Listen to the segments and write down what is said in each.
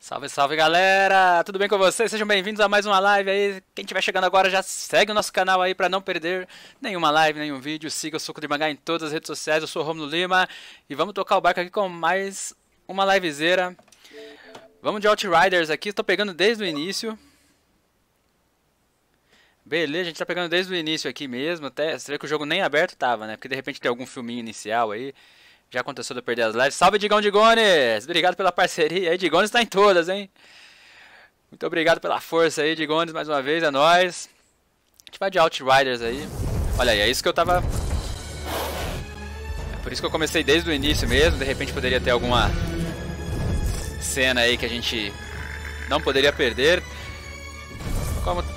Salve, salve, galera! Tudo bem com vocês? Sejam bem-vindos a mais uma live aí. Quem estiver chegando agora já segue o nosso canal aí para não perder nenhuma live, nenhum vídeo. Siga o Suco de Mangá em todas as redes sociais. Eu sou o Romulo Lima e vamos tocar o barco aqui com mais uma livezeira. Vamos de Outriders aqui. Estou pegando desde o início. Beleza, a gente tá pegando desde o início aqui mesmo. Até você vê que o jogo nem aberto tava, né? Porque de repente tem algum filminho inicial aí. Já aconteceu de eu perder as lives. Salve, Digão Digones! Obrigado pela parceria aí. Digones tá em todas, hein? Muito obrigado pela força aí, Digones, mais uma vez. É nóis. A gente vai de Outriders aí. Olha aí, é isso que eu tava... É por isso que eu comecei desde o início mesmo. De repente poderia ter alguma cena aí que a gente não poderia perder.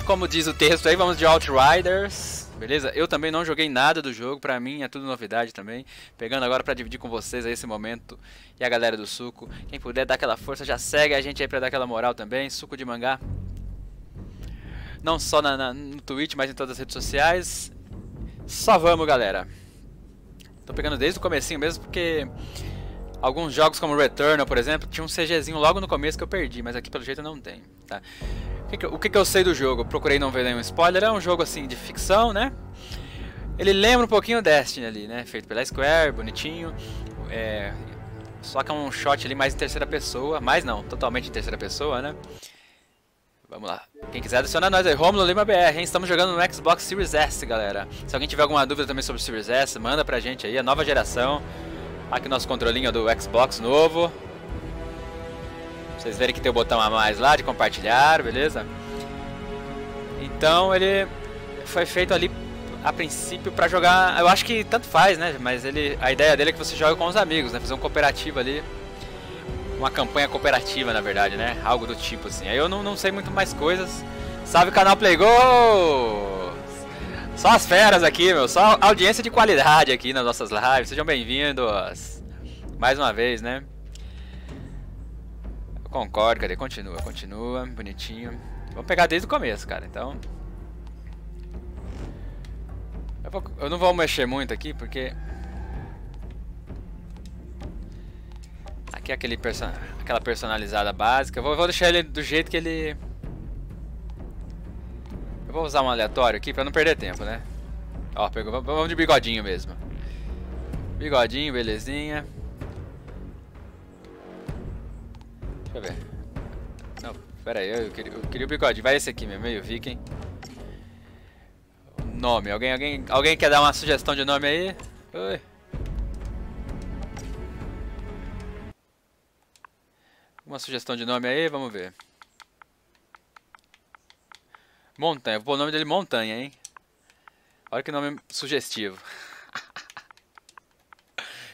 Como diz o texto aí, vamos de Outriders. Beleza? Eu também não joguei nada do jogo, pra mim é tudo novidade também. Pegando agora pra dividir com vocês aí esse momento e a galera do Suco. Quem puder dar aquela força, já segue a gente aí pra dar aquela moral também. Suco de Mangá. Não só no Twitch, mas em todas as redes sociais. Só vamos, galera. Tô pegando desde o comecinho mesmo, porque alguns jogos como Returnal, por exemplo, tinha um CGzinho logo no começo que eu perdi, mas aqui pelo jeito não tem, tá? O que eu sei do jogo? Procurei não ver nenhum spoiler. É um jogo assim de ficção, né? Ele lembra um pouquinho o Destiny ali, né? Feito pela Square, bonitinho. É... Só que é um shot ali mais em terceira pessoa. Mas não, totalmente em terceira pessoa, né? Vamos lá. Quem quiser adiciona nós aí. Romulo Lima BR, hein? Estamos jogando no Xbox Series S, galera. Se alguém tiver alguma dúvida também sobre o Series S, manda pra gente aí. A nova geração. Aqui o nosso controlinho do Xbox novo. Vocês verem que tem o botão a mais lá de compartilhar, beleza? Então ele foi feito ali a princípio pra jogar, eu acho que tanto faz, né? Mas ele, a ideia dele é que você joga com os amigos, né? Fazer um cooperativo ali, uma campanha cooperativa na verdade, né? Algo do tipo assim. Aí eu não sei muito mais coisas. Salve canal Playgol! Só as feras aqui, meu, só audiência de qualidade aqui nas nossas lives, sejam bem-vindos! Mais uma vez, né? Concordo, cadê? Continua, bonitinho. Vamos pegar desde o começo, cara, então. Eu não vou mexer muito aqui, porque... Aqui é aquela personalizada básica. Eu vou deixar ele do jeito que ele... Eu vou usar um aleatório aqui pra não perder tempo, né? Ó, pegou. Vamos de bigodinho mesmo. Bigodinho, belezinha. Deixa eu ver. Não, pera aí, eu queria o bigode. Vai esse aqui mesmo, meio viking. Nome, alguém quer dar uma sugestão de nome aí? Oi. Uma sugestão de nome aí, vamos ver. Montanha, vou pôr o nome dele Montanha, hein? Olha que nome sugestivo.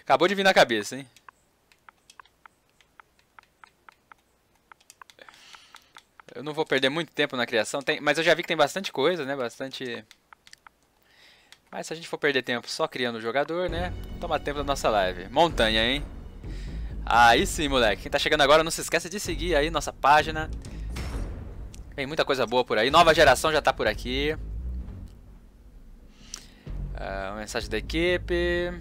Acabou de vir na cabeça, hein? Eu não vou perder muito tempo na criação, mas eu já vi que tem bastante coisa, né? Bastante... Mas se a gente for perder tempo só criando o jogador, né? Toma tempo da nossa live. Montanha, hein? Aí sim, moleque. Quem tá chegando agora, não se esquece de seguir aí nossa página. Tem muita coisa boa por aí. Nova geração já tá por aqui. Mensagem da equipe.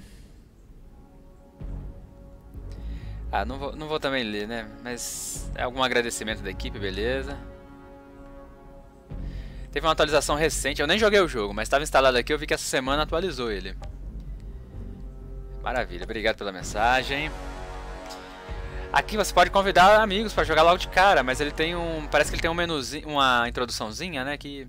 Ah, não vou também ler, né? Mas é algum agradecimento da equipe, beleza. Teve uma atualização recente, eu nem joguei o jogo, mas estava instalado aqui, eu vi que essa semana atualizou ele. Maravilha, obrigado pela mensagem. Aqui você pode convidar amigos para jogar logo de cara, mas ele tem um... Parece que ele tem um menuzinho, uma introduçãozinha, né? Que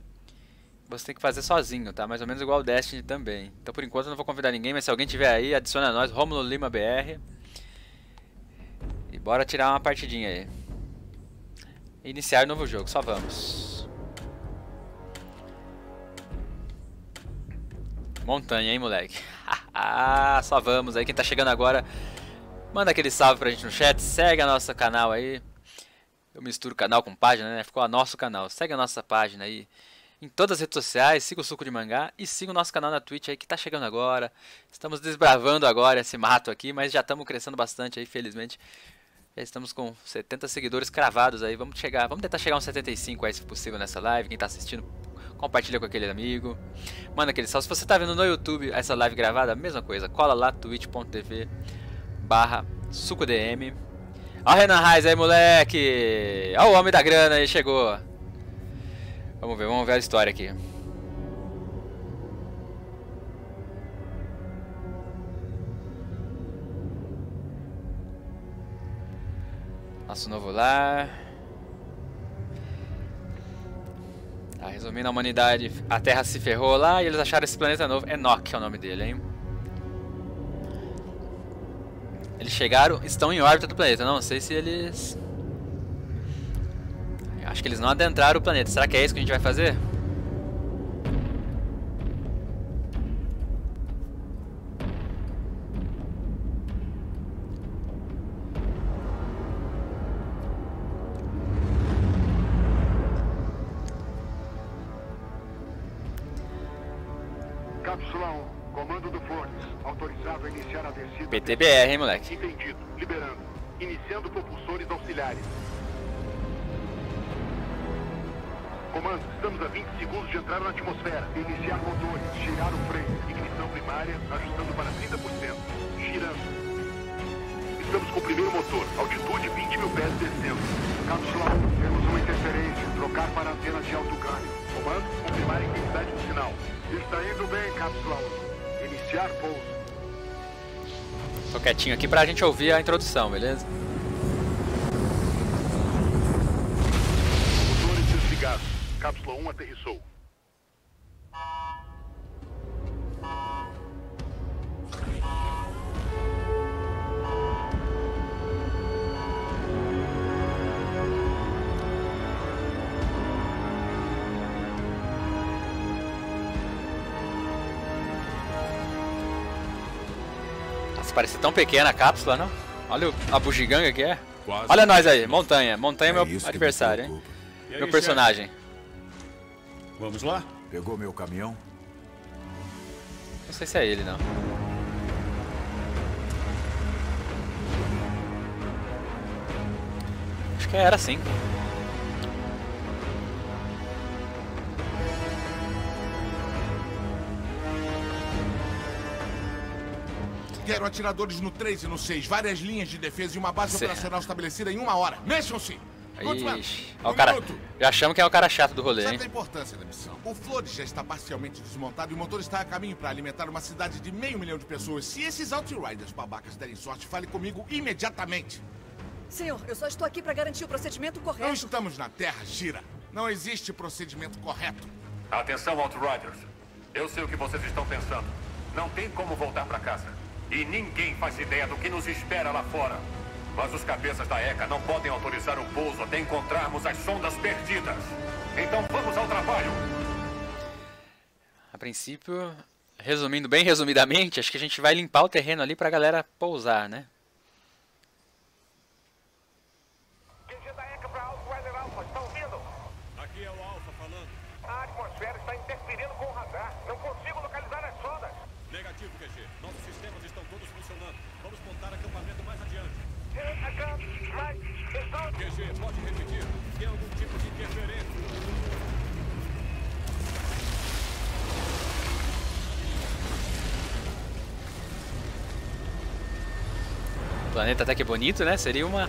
você tem que fazer sozinho, tá? Mais ou menos igual o Destiny também. Então por enquanto eu não vou convidar ninguém, mas se alguém tiver aí, adiciona a nós, Romulo Lima BR. E bora tirar uma partidinha aí. Iniciar novo jogo, só vamos. Montanha, hein, moleque? Só vamos aí. Quem tá chegando agora, manda aquele salve pra gente no chat. Segue a nosso canal aí. Eu misturo canal com página, né? Ficou a nosso canal. Segue a nossa página aí. Em todas as redes sociais, siga o Suco de Mangá e siga o nosso canal na Twitch aí que tá chegando agora. Estamos desbravando agora esse mato aqui, mas já estamos crescendo bastante aí, felizmente. Já estamos com 70 seguidores cravados aí, vamos tentar chegar uns 75 aí se possível nessa live. Quem tá assistindo, compartilha com aquele amigo. Manda aquele salve. Se você tá vendo no YouTube essa live gravada, mesma coisa, cola lá twitch.tv/sucodm. Ó o Renan Reis aí, moleque. Ó o homem da grana aí, chegou. Vamos ver a história aqui. Nosso novo lar. Tá, resumindo, a humanidade, a Terra se ferrou lá e eles acharam esse planeta novo. Enoch é o nome dele, hein? Eles chegaram, estão em órbita do planeta. Não sei se eles... Acho que eles não adentraram o planeta. Será que é isso que a gente vai fazer? TBR, hein, moleque? Entendido. Liberando. Iniciando propulsores auxiliares. Comando, estamos a 20 segundos de entrar na atmosfera. Iniciar motores. Girar o freio. Ignição primária, ajustando para 30%. Girando. Estamos com o primeiro motor. Altitude 20 mil pés descendo. Cápsula 1. Temos uma interferência. Trocar para antenas de alto ganho. Comando, confirmar a intensidade do sinal. Está indo bem, cápsula 1. Iniciar pouso. Tô quietinho aqui pra gente ouvir a introdução, beleza? Motores desligados. Cápsula 1 aterrissou. Parecia tão pequena a cápsula, não? Olha a bugiganga que é. Quase. Olha nós aí, montanha. Montanha é meu adversário, hein? Aí, meu personagem. Chefe? Vamos lá? Pegou meu caminhão? Não sei se é ele, não. Acho que era sim. Quero atiradores no 3 e no 6, várias linhas de defesa e uma base operacional estabelecida em 1 hora. Mexam-se! Ó, o cara. Já achamos que é o cara chato do rolê, hein? A importância da missão. O Flores já está parcialmente desmontado e o motor está a caminho para alimentar uma cidade de 500 mil de pessoas. Se esses Outriders babacas derem sorte, fale comigo imediatamente. Senhor, eu só estou aqui para garantir o procedimento correto. Não estamos na Terra, gira. Não existe procedimento correto. Atenção, Outriders. Eu sei o que vocês estão pensando. Não tem como voltar para casa. E ninguém faz ideia do que nos espera lá fora. Mas os cabeças da ECA não podem autorizar o pouso até encontrarmos as sondas perdidas. Então vamos ao trabalho. A princípio, resumindo bem resumidamente, acho que a gente vai limpar o terreno ali pra galera pousar, né? QG da ECA pra Outrider Alpha, estão ouvindo? Aqui é o Alpha falando. A atmosfera está interferindo com o radar. Não consigo localizar as sondas. Negativo, QG. Nossos sistemas estão todos funcionando. Vamos montar acampamento mais adiante. QG, pode repetir. Tem algum tipo de interferência. O planeta até que é bonito, né? Seria uma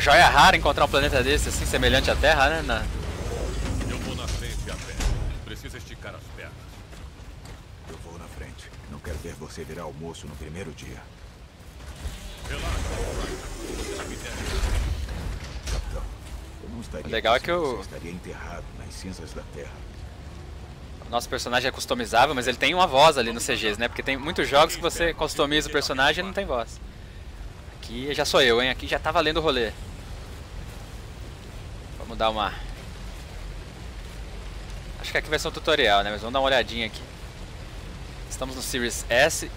joia rara encontrar um planeta desse, assim, semelhante à Terra, né? Eu vou na frente a pé. Preciso esticar as pernas. Eu vou na frente. Não quero ver você virar almoço no primeiro dia. Capitão, eu não estaria... O legal é que eu estaria enterrado nas cinzas da Terra. O nosso personagem é customizável, mas ele tem uma voz ali no CGs, né? Porque tem muitos jogos que você customiza o personagem e não tem voz. Aqui já sou eu, hein? Aqui já tá valendo o rolê. Vamos dar uma... Acho que aqui vai ser um tutorial, né? Mas vamos dar uma olhadinha aqui. Estamos no Series S,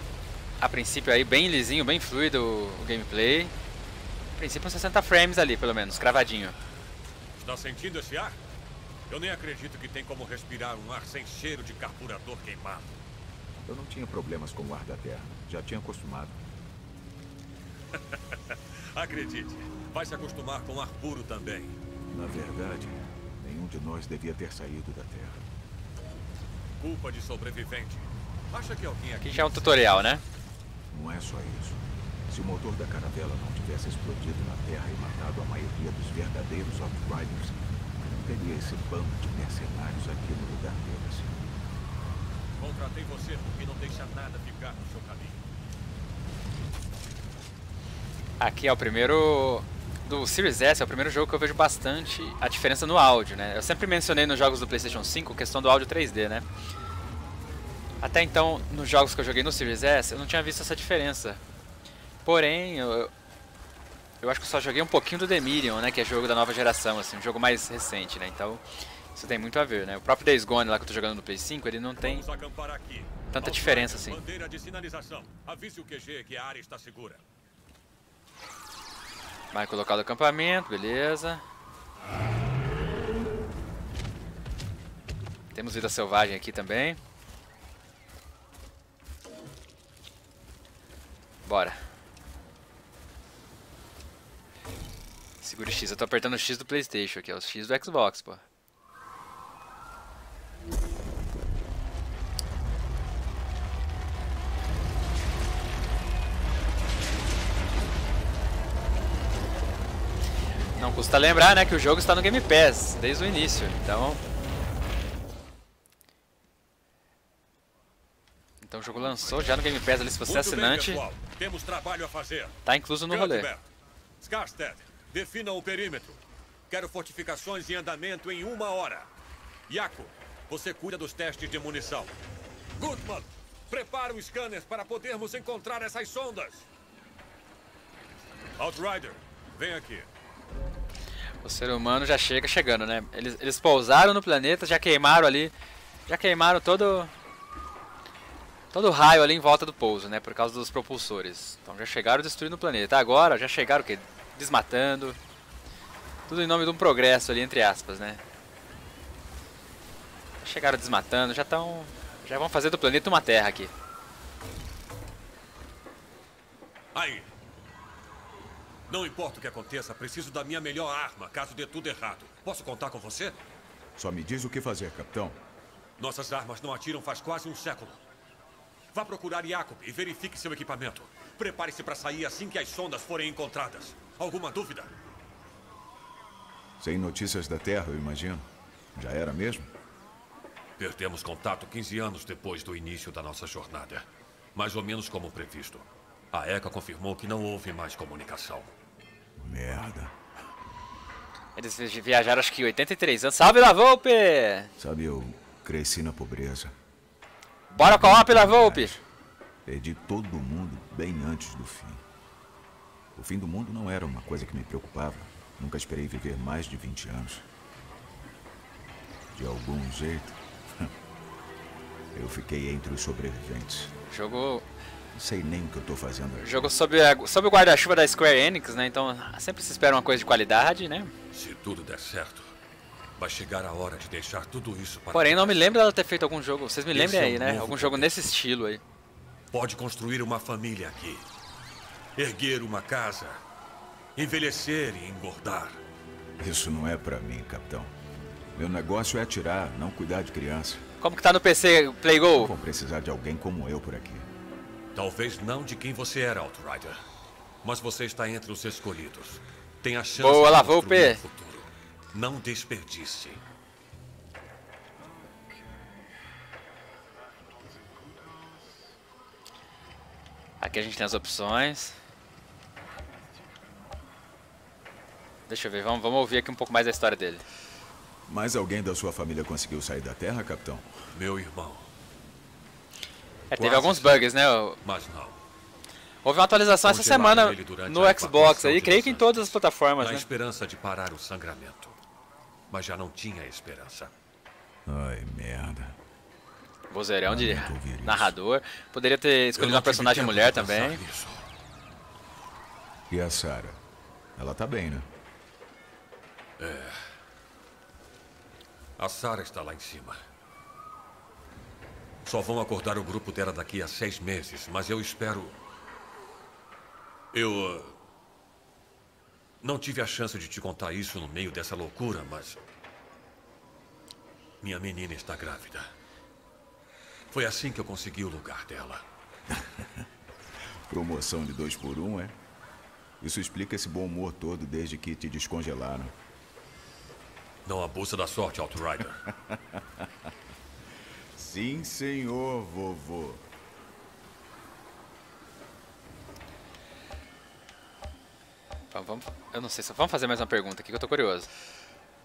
a princípio aí bem lisinho, bem fluido o gameplay. A princípio uns 60 frames ali, pelo menos, cravadinho. Está sentindo esse ar? Eu nem acredito que tem como respirar um ar sem cheiro de carburador queimado. Eu não tinha problemas com o ar da Terra, já tinha acostumado. Acredite, vai se acostumar com o ar puro também. Na verdade, nenhum de nós devia ter saído da Terra. Culpa de sobrevivente. Acha que alguém aqui já é um tutorial, né? Não é só isso. Se o motor da caravela não tivesse explodido na Terra e matado a maioria dos verdadeiros Outriders, não teria esse bando de mercenários aqui no lugar deles. Contratei você porque não deixa nada ficar no seu caminho. Aqui é o primeiro... Do Series S é o primeiro jogo que eu vejo bastante a diferença no áudio, né? Eu sempre mencionei nos jogos do PlayStation 5 a questão do áudio 3D, né? Até então, nos jogos que eu joguei no Series S, eu não tinha visto essa diferença. Porém, eu acho que eu só joguei um pouquinho do The Medium, né? Que é jogo da nova geração, assim, um jogo mais recente, né? Então, isso tem muito a ver, né? O próprio Days Gone lá que eu tô jogando no Play 5, ele não tem tanta diferença, assim. Bandeira de sinalização. Avise o QG que a área está segura. Marca o local do acampamento, beleza. Temos vida selvagem aqui também. Bora. Segura o X, eu tô apertando o X do PlayStation aqui, é o X do Xbox, pô. Não custa lembrar, né, que o jogo está no Game Pass desde o início, então... Então o jogo lançou já no Game Pass ali, se você é assinante, temos trabalho a fazer. Tá incluso no rolê. Skarsted, defina o perímetro. Quero fortificações em andamento em 1 hora. Yako, você cuida dos testes de munição. Goodman, prepara os scanners para podermos encontrar essas sondas. Outrider, vem aqui. O ser humano já chega chegando, né? Eles pousaram no planeta, já queimaram ali, já queimaram todo o raio ali em volta do pouso, né? Por causa dos propulsores. Então já chegaram destruindo o planeta. Agora já chegaram o quê? Desmatando. Tudo em nome de um progresso ali, entre aspas, né? Chegaram desmatando, já vão fazer do planeta uma terra aqui. Aí. Não importa o que aconteça, preciso da minha melhor arma, caso dê tudo errado. Posso contar com você? Só me diz o que fazer, capitão. Nossas armas não atiram faz quase um século. Vá procurar Jacob e verifique seu equipamento. Prepare-se para sair assim que as sondas forem encontradas. Alguma dúvida? Sem notícias da Terra, eu imagino. Já era mesmo? Perdemos contato 15 anos depois do início da nossa jornada. Mais ou menos como previsto. A ECA confirmou que não houve mais comunicação. Merda. Eles viajaram acho que 83 anos. Salve, La Volpe! Sabe, eu cresci na pobreza. Bora co-op, La Volpe! Perdi todo mundo bem antes do fim. O fim do mundo não era uma coisa que me preocupava. Nunca esperei viver mais de 20 anos. De algum jeito, eu fiquei entre os sobreviventes. Jogou... Não sei nem o que eu tô fazendo aqui. Jogo sob o guarda-chuva da Square Enix, né? Então sempre se espera uma coisa de qualidade, né? Se tudo der certo, vai chegar a hora de deixar tudo isso para... Porém, não me lembro dela ter feito algum jogo. Vocês me lembrem aí, né? Algum jogo nesse estilo aí. Pode construir uma família aqui. Erguer uma casa. Envelhecer e engordar. Isso não é pra mim, capitão. Meu negócio é atirar, não cuidar de criança. Como que tá no PC, Playgol? Vão precisar de alguém como eu por aqui. Talvez não de quem você era, Outrider. Mas você está entre os escolhidos. Tem a chance de construir o futuro. Não desperdice. Aqui a gente tem as opções. Deixa eu ver, vamos ouvir aqui um pouco mais da história dele. Mais alguém da sua família conseguiu sair da Terra, capitão? Meu irmão. É, teve alguns bugs, né? Mas não. Houve uma atualização essa semana no Xbox aí, creio que em todas as plataformas, né? Na esperança de parar o sangramento. Mas já não tinha esperança. Ai, merda. Vozeirão de narrador. Poderia ter escolhido uma personagem mulher também. E a Sarah? Ela tá bem, né? É. A Sarah está lá em cima. Só vão acordar o grupo dela daqui a 6 meses, mas eu espero... Eu... Não tive a chance de te contar isso no meio dessa loucura, mas... Minha menina está grávida. Foi assim que eu consegui o lugar dela. Promoção de 2x1, é? Isso explica esse bom humor todo desde que te descongelaram. Não abusa da sorte, Outrider. Sim, senhor, vovô. Vamos, eu não sei, vamos fazer mais uma pergunta aqui que eu tô curioso.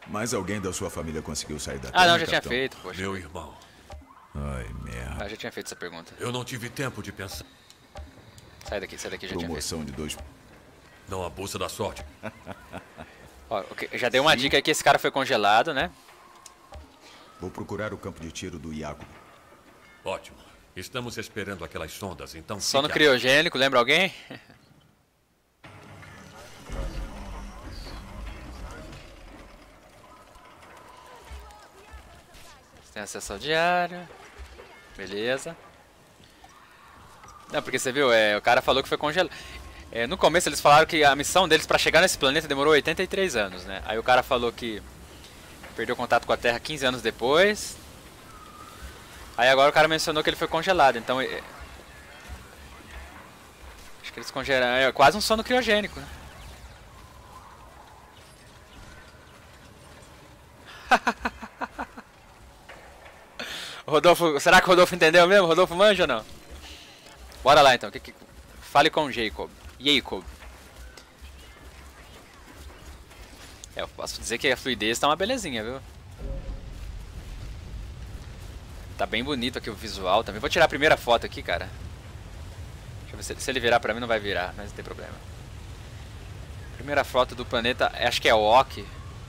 Mas alguém da sua família conseguiu sair da terra? Ah, não, já tinha feito, poxa. Meu irmão. Ai, merda. Ah, já tinha feito essa pergunta. Eu não tive tempo de pensar. Sai daqui, já tinha feito. Promoção de 2. Não abusa da sorte. Ó, okay, já dei uma dica aqui, esse cara foi congelado, né? Vou procurar o campo de tiro do Iago. Ótimo. Estamos esperando aquelas sondas, então... Só no criogênico, lembra alguém? Tem acesso ao diário. Beleza. Não, porque você viu, o cara falou que foi congelado. É, no começo eles falaram que a missão deles pra chegar nesse planeta demorou 83 anos, né? Aí o cara falou que perdeu contato com a Terra 15 anos depois. Aí agora o cara mencionou que ele foi congelado, então... Acho que eles congelaram... É quase um sono criogênico, né? Rodolfo, será que o Rodolfo entendeu mesmo? Rodolfo manja ou não? Bora lá então, fale com o Jacob. Jacob. É, eu posso dizer que a fluidez tá uma belezinha, viu? Tá bem bonito aqui o visual também. Vou tirar a primeira foto aqui, cara. Deixa eu ver se ele virar pra mim, não vai virar, mas não tem problema. Primeira foto do planeta, acho que é Oak.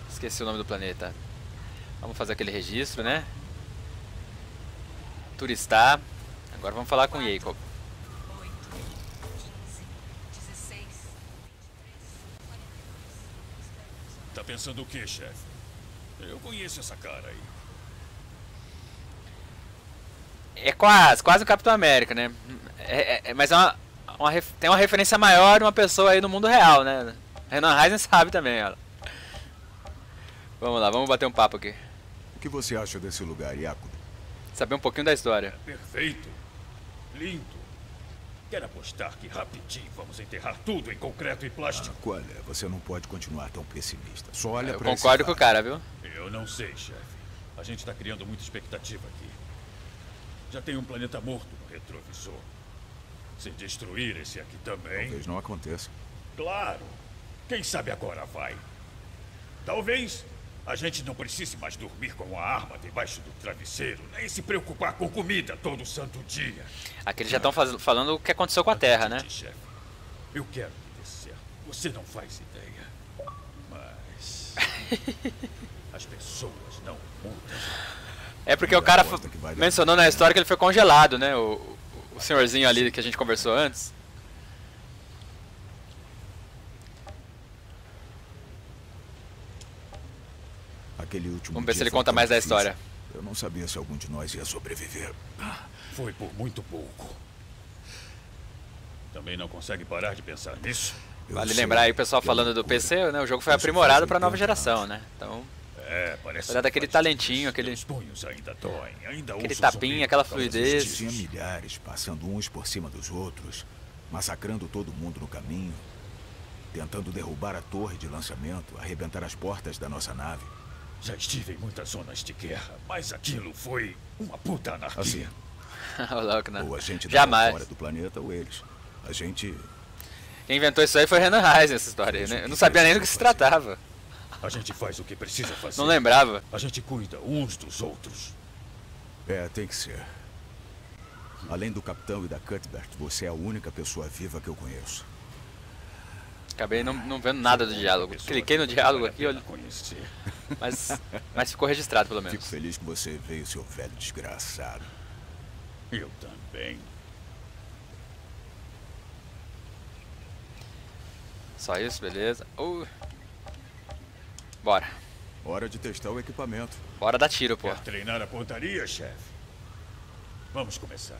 Esqueci o nome do planeta. Vamos fazer aquele registro, né? Turistar. Agora vamos falar com o Jacob. Tá pensando o que, chefe? Eu conheço essa cara aí. É quase o Capitão América, né? Mas é tem uma referência maior de uma pessoa aí no mundo real, né? Renan Reisen sabe também, ó. Vamos lá, vamos bater um papo aqui. O que você acha desse lugar, Iaco? Saber um pouquinho da história. Perfeito. Lindo. Quero apostar que rapidinho vamos enterrar tudo em concreto e plástico. Olha, você não pode continuar tão pessimista. Só olha pra isso. Eu concordo com o cara, viu? Eu não sei, chefe. A gente tá criando muita expectativa aqui. Já tem um planeta morto no retrovisor. Se destruir esse aqui também... Talvez não aconteça. Claro. Quem sabe agora vai. Talvez... A gente não precise mais dormir com a arma debaixo do travesseiro, nem se preocupar com comida todo santo dia. Aqui eles já estão falando o que aconteceu com a Terra, né? Chefe, eu quero que dê certo. Você não faz ideia. Mas... as pessoas não mudam. É porque o cara mencionou na história que ele foi congelado, né? O senhorzinho ali que a gente conversou antes. Vamos ver se ele conta mais da história. Eu não sabia se algum de nós ia sobreviver. Foi por muito pouco. Também não consegue parar de pensar nisso. Vale lembrar aí o pessoal falando do PC, né? O jogo foi aprimorado para a nova geração, né? Então, parece daquele talentinho, aquele tapinha, aquela fluidez. Tinha milhares passando uns por cima dos outros, massacrando todo mundo no caminho, tentando derrubar a torre de lançamento, arrebentar as portas da nossa nave. Já estive em muitas zonas de guerra, mas aquilo foi uma puta anarquia. Assim. Ou a gente da fora do planeta ou eles. A gente... Quem inventou isso aí foi Renan Reisen, essa história aí, né? Eu não sabia nem do que se tratava. A gente faz o que precisa fazer. Não lembrava. A gente cuida uns dos outros. É, tem que ser. Além do Capitão e da Cuthbert, você é a única pessoa viva que eu conheço. Acabei não vendo nada do diálogo. Cliquei no diálogo aqui, olha. Mas ficou registrado, pelo menos. Fico feliz que você veio, seu velho desgraçado. Eu também. Só isso, beleza. Bora. Hora de testar o equipamento. Bora dar tiro, pô. Quer treinar a pontaria, chefe? Vamos começar.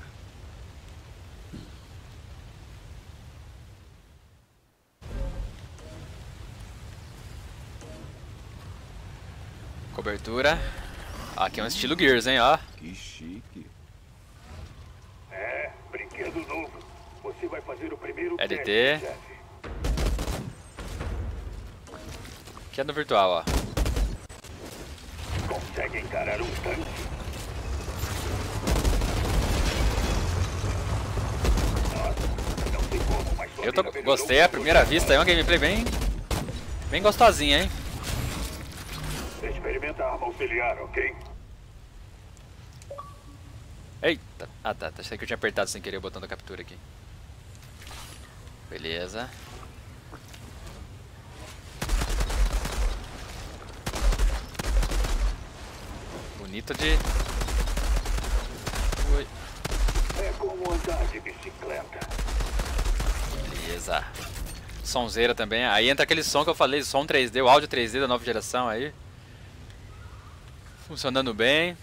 Cobertura. Aqui é um estilo Gears, hein, ó. Que chique. É, brinquedo novo. Você Você vai fazer o primeiro LT. Que é no virtual, ó. Consegue encarar um tanque. Eu tô, gostei à primeira vista, é uma gameplay bem gostosinha, hein? Experimenta a arma auxiliar, ok? Eita! Ah tá, achei que eu tinha apertado sem querer o botão da captura aqui. Beleza. Bonito de... Ui. É como andar de bicicleta. Beleza. Sonzeira também. Aí entra aquele som que eu falei, som 3D, o áudio 3D da nova geração aí. Funcionando bem.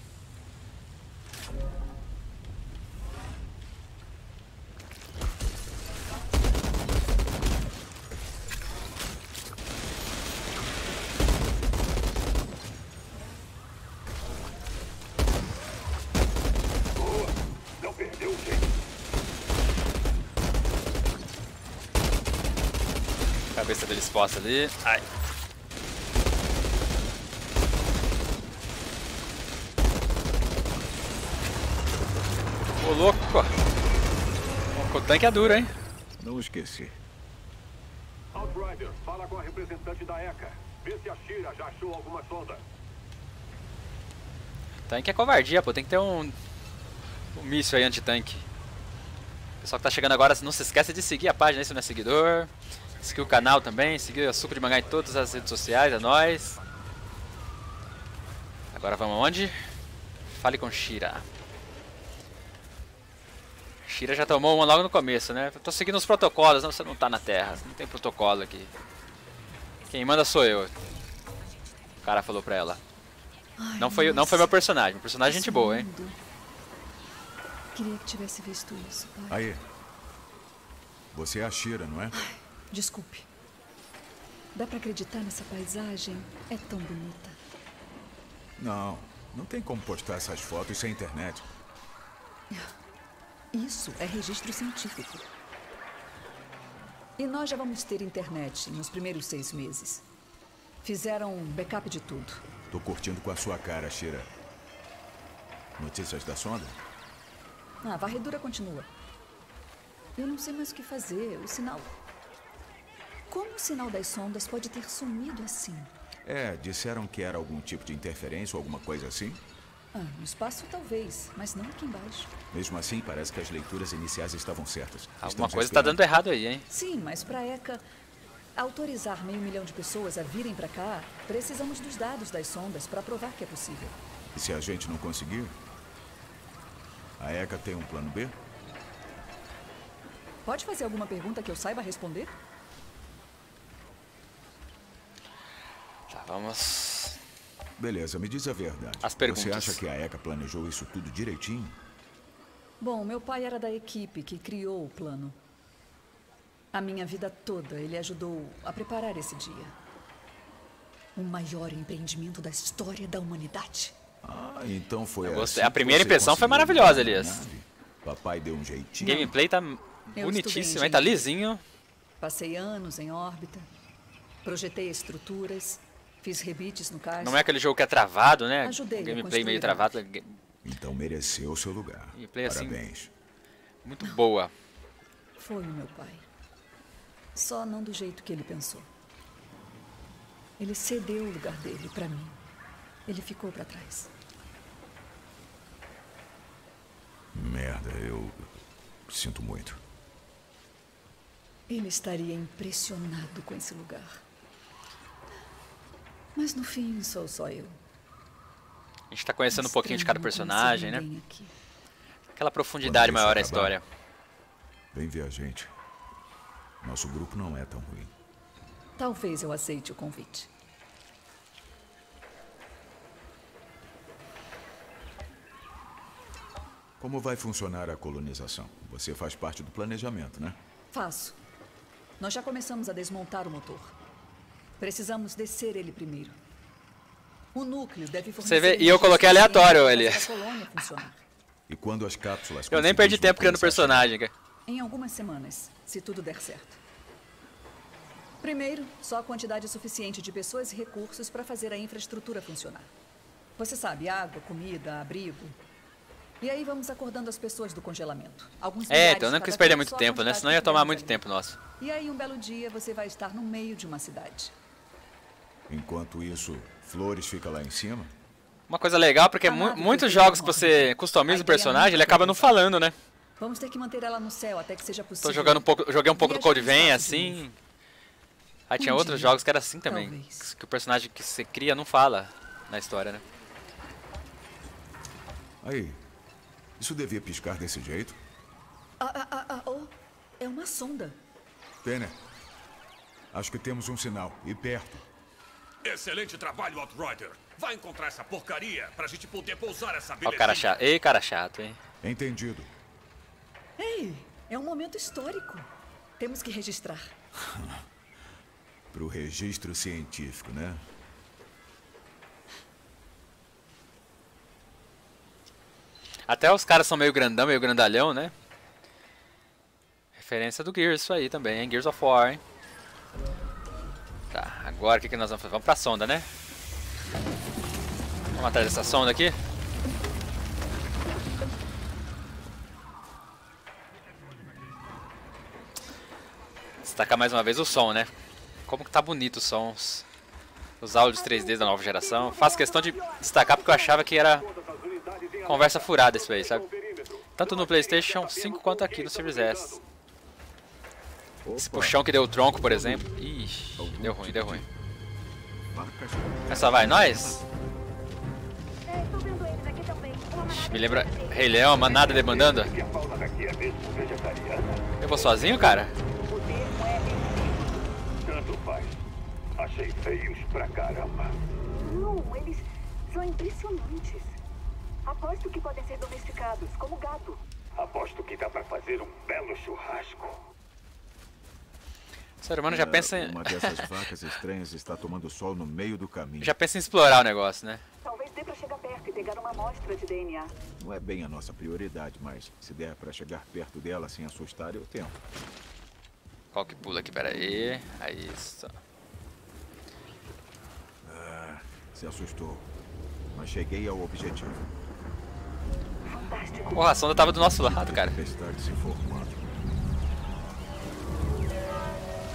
Cabeça dele exposta ali. Ai. Ô louco! O tanque é duro, hein? Não esqueci. Outriders, fala com a representante da ECA. Vê se a Shira já achou alguma sonda. Tanque é covardia, pô. Tem que ter um míssil aí anti-tanque. Pessoal que tá chegando agora, não se esquece de seguir a página, se não é seguidor. Seguir o canal também, seguir o Suco de Mangá em todas as redes sociais, é nóis. Agora vamos aonde? Fale com Shira. Shira já tomou uma logo no começo, né? Eu tô seguindo os protocolos, não, você não tá na terra, não tem protocolo aqui. Quem manda sou eu. O cara falou pra ela. Não foi meu personagem é gente boa, hein? Queria que tivesse visto isso, pai. Aí. Você é a Shira, não é? Desculpe. Dá pra acreditar nessa paisagem? É tão bonita. Não, não tem como postar essas fotos sem internet. Isso é registro científico. E nós já vamos ter internet nos primeiros 6 meses. Fizeram um backup de tudo. Tô curtindo com a sua cara, Shira. Notícias da sonda? A varredura continua. Eu não sei mais o que fazer, o sinal... Como o sinal das sondas pode ter sumido assim? É, disseram que era algum tipo de interferência ou alguma coisa assim? No espaço talvez, mas não aqui embaixo. Mesmo assim, parece que as leituras iniciais estavam certas. Alguma coisa está dando errado aí, hein? Sim, mas para a ECA autorizar 500 mil de pessoas a virem para cá, precisamos dos dados das sondas para provar que é possível. E se a gente não conseguir? A ECA tem um plano B? Pode fazer alguma pergunta que eu saiba responder? Tá, vamos... Beleza, me diz a verdade. As perguntas. Você acha que a ECA planejou isso tudo direitinho? Bom, meu pai era da equipe que criou o plano. A minha vida toda ele ajudou a preparar esse dia. O maior empreendimento da história da humanidade. Ah, então foi assim. A primeira impressão foi maravilhosa, Elias. Papai deu um jeitinho. Gameplay tá bonitíssimo, hein? Tá lisinho. Passei anos em órbita. Projetei estruturas, fiz rebites no caso. Não é aquele jogo que é travado, né? Ajudei. Gameplay meio travado. Então mereceu o seu lugar. Gameplay parabéns. Assim, muito boa. Foi o meu pai. Só não do jeito que ele pensou. Ele cedeu o lugar dele pra mim. Ele ficou pra trás. Merda, eu sinto muito. Ele estaria impressionado com esse lugar. Mas no fim, sou só eu. A gente tá conhecendo um pouquinho de cada personagem, né? Aqui. Aquela profundidade maior à história. Vem ver a gente. Nosso grupo não é tão ruim. Talvez eu aceite o convite. Como vai funcionar a colonização? Você faz parte do planejamento, né? Faço. Nós já começamos a desmontar o motor. Precisamos descer ele primeiro. O núcleo deve fornecer... Você vê, e eu coloquei aleatório, Elias. E quando as cápsulas... Eu nem perdi tempo criando personagem, cara. em algumas semanas, se tudo der certo. Primeiro, só a quantidade suficiente de pessoas e recursos para fazer a infraestrutura funcionar. Você sabe, água, comida, abrigo. E aí vamos acordando as pessoas do congelamento. Alguns então não quis perder muito tempo, né? Senão ia tomar muito tempo nosso. E aí um belo dia você vai estar no meio de uma cidade. Enquanto isso, Flores fica lá em cima. Uma coisa legal, porque muitos jogos que você customiza o personagem, ele acaba não falando, né? Vamos ter que manter ela no céu até que seja possível. Tô jogando um pouco, joguei um pouco do Code Vein, assim. Aí tinha outros jogos que era assim também, que o personagem que você cria não fala na história, né? Aí, isso devia piscar desse jeito? É uma sonda. Pena. Acho que temos um sinal, e perto. Excelente trabalho, Outrider. Vai encontrar essa porcaria pra gente poder pousar essa beleza. Ó, cara chato. Ei, cara chato, hein? Entendido. Ei, é um momento histórico. Temos que registrar. Pro registro científico, né? Até os caras são meio grandão, meio grandalhão, né? Referência do Gears, isso aí também, hein? Gears of War, hein? Tá, agora o que nós vamos fazer? Vamos pra sonda, né? Vamos atrás dessa sonda aqui. Destacar mais uma vez o som, né? Como que tá bonito os sons, os áudios 3D da nova geração. Faço questão de destacar porque eu achava que era conversa furada isso aí, sabe? Tanto no PlayStation 5 quanto aqui no Series S. Esse puxão que deu o tronco, por exemplo. Ixi, deu ruim, deu ruim. É só vai, nós? Me lembra Rei Leão, manada demandando. Eu vou sozinho, cara? Achei feios pra caramba. Não, eles são impressionantes. Aposto que podem ser domesticados, como gato. Aposto que dá pra fazer um belo churrasco. O ser humano já pensa em... Uma dessas vacas estranhas está tomando sol no meio do caminho. Já pensa em explorar o negócio, né? Talvez dê pra chegar perto e pegar uma amostra de DNA. Não é bem a nossa prioridade, mas se der pra chegar perto dela sem assustar, eu tento. Qual que pula aqui? Peraí. Aí, só... Se assustou, mas cheguei ao objetivo. Porra, a sonda tava do nosso lado, cara.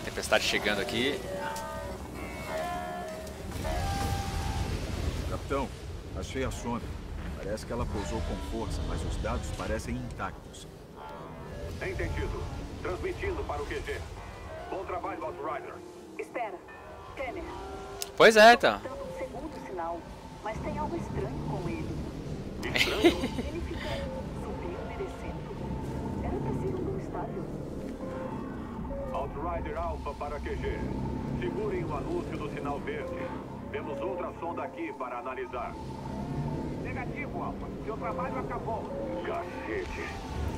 Tempestade chegando aqui. Capitão, achei a sonda. Parece que ela pousou com força, mas os dados parecem intactos. Entendido. Transmitindo para o QG. Bom trabalho, Outrider. Espera. Temer. Pois é, então. Mas tem algo estranho com ele. Estranho? Ele fica subindo, merecendo. Era pra ser um estável. Outrider Alpha para QG. Segurem o anúncio do sinal verde. Temos outra sonda aqui para analisar. Negativo, Alpha. Seu trabalho acabou. Cacete.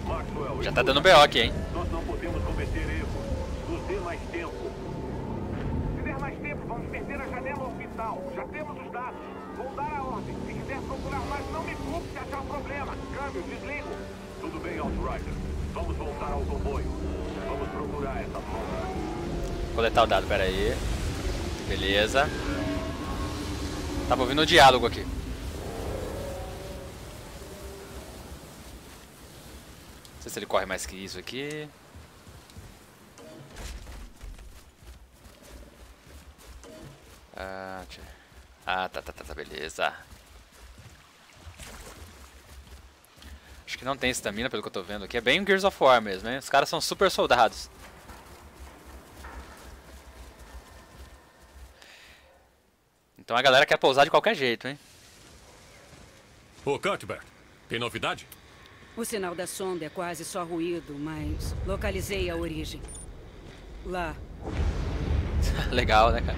Maxwell, já tá dando BO aqui, hein? Nós não podemos cometer erros. Nos dê mais tempo. Mais tempo, vamos perder a janela orbital. Já temos os dados. Vou dar a ordem. Se quiser procurar mais, não me culpe se achar um problema. Câmbio, desligo. Tudo bem, Outrider. Vamos voltar ao comboio. Vamos procurar essa bomba. Coletar o dado, peraí. Beleza. Tava ouvindo um diálogo aqui. Não sei se ele corre mais que isso aqui. Ah, tá, beleza. Acho que não tem estamina, pelo que eu tô vendo aqui. É bem o Gears of War mesmo, hein? Os caras são super soldados. Então a galera quer pousar de qualquer jeito, hein? Ô, Cuthbert, tem novidade? O sinal da sonda é quase só ruído, mas localizei a origem. Lá. Legal, né, cara?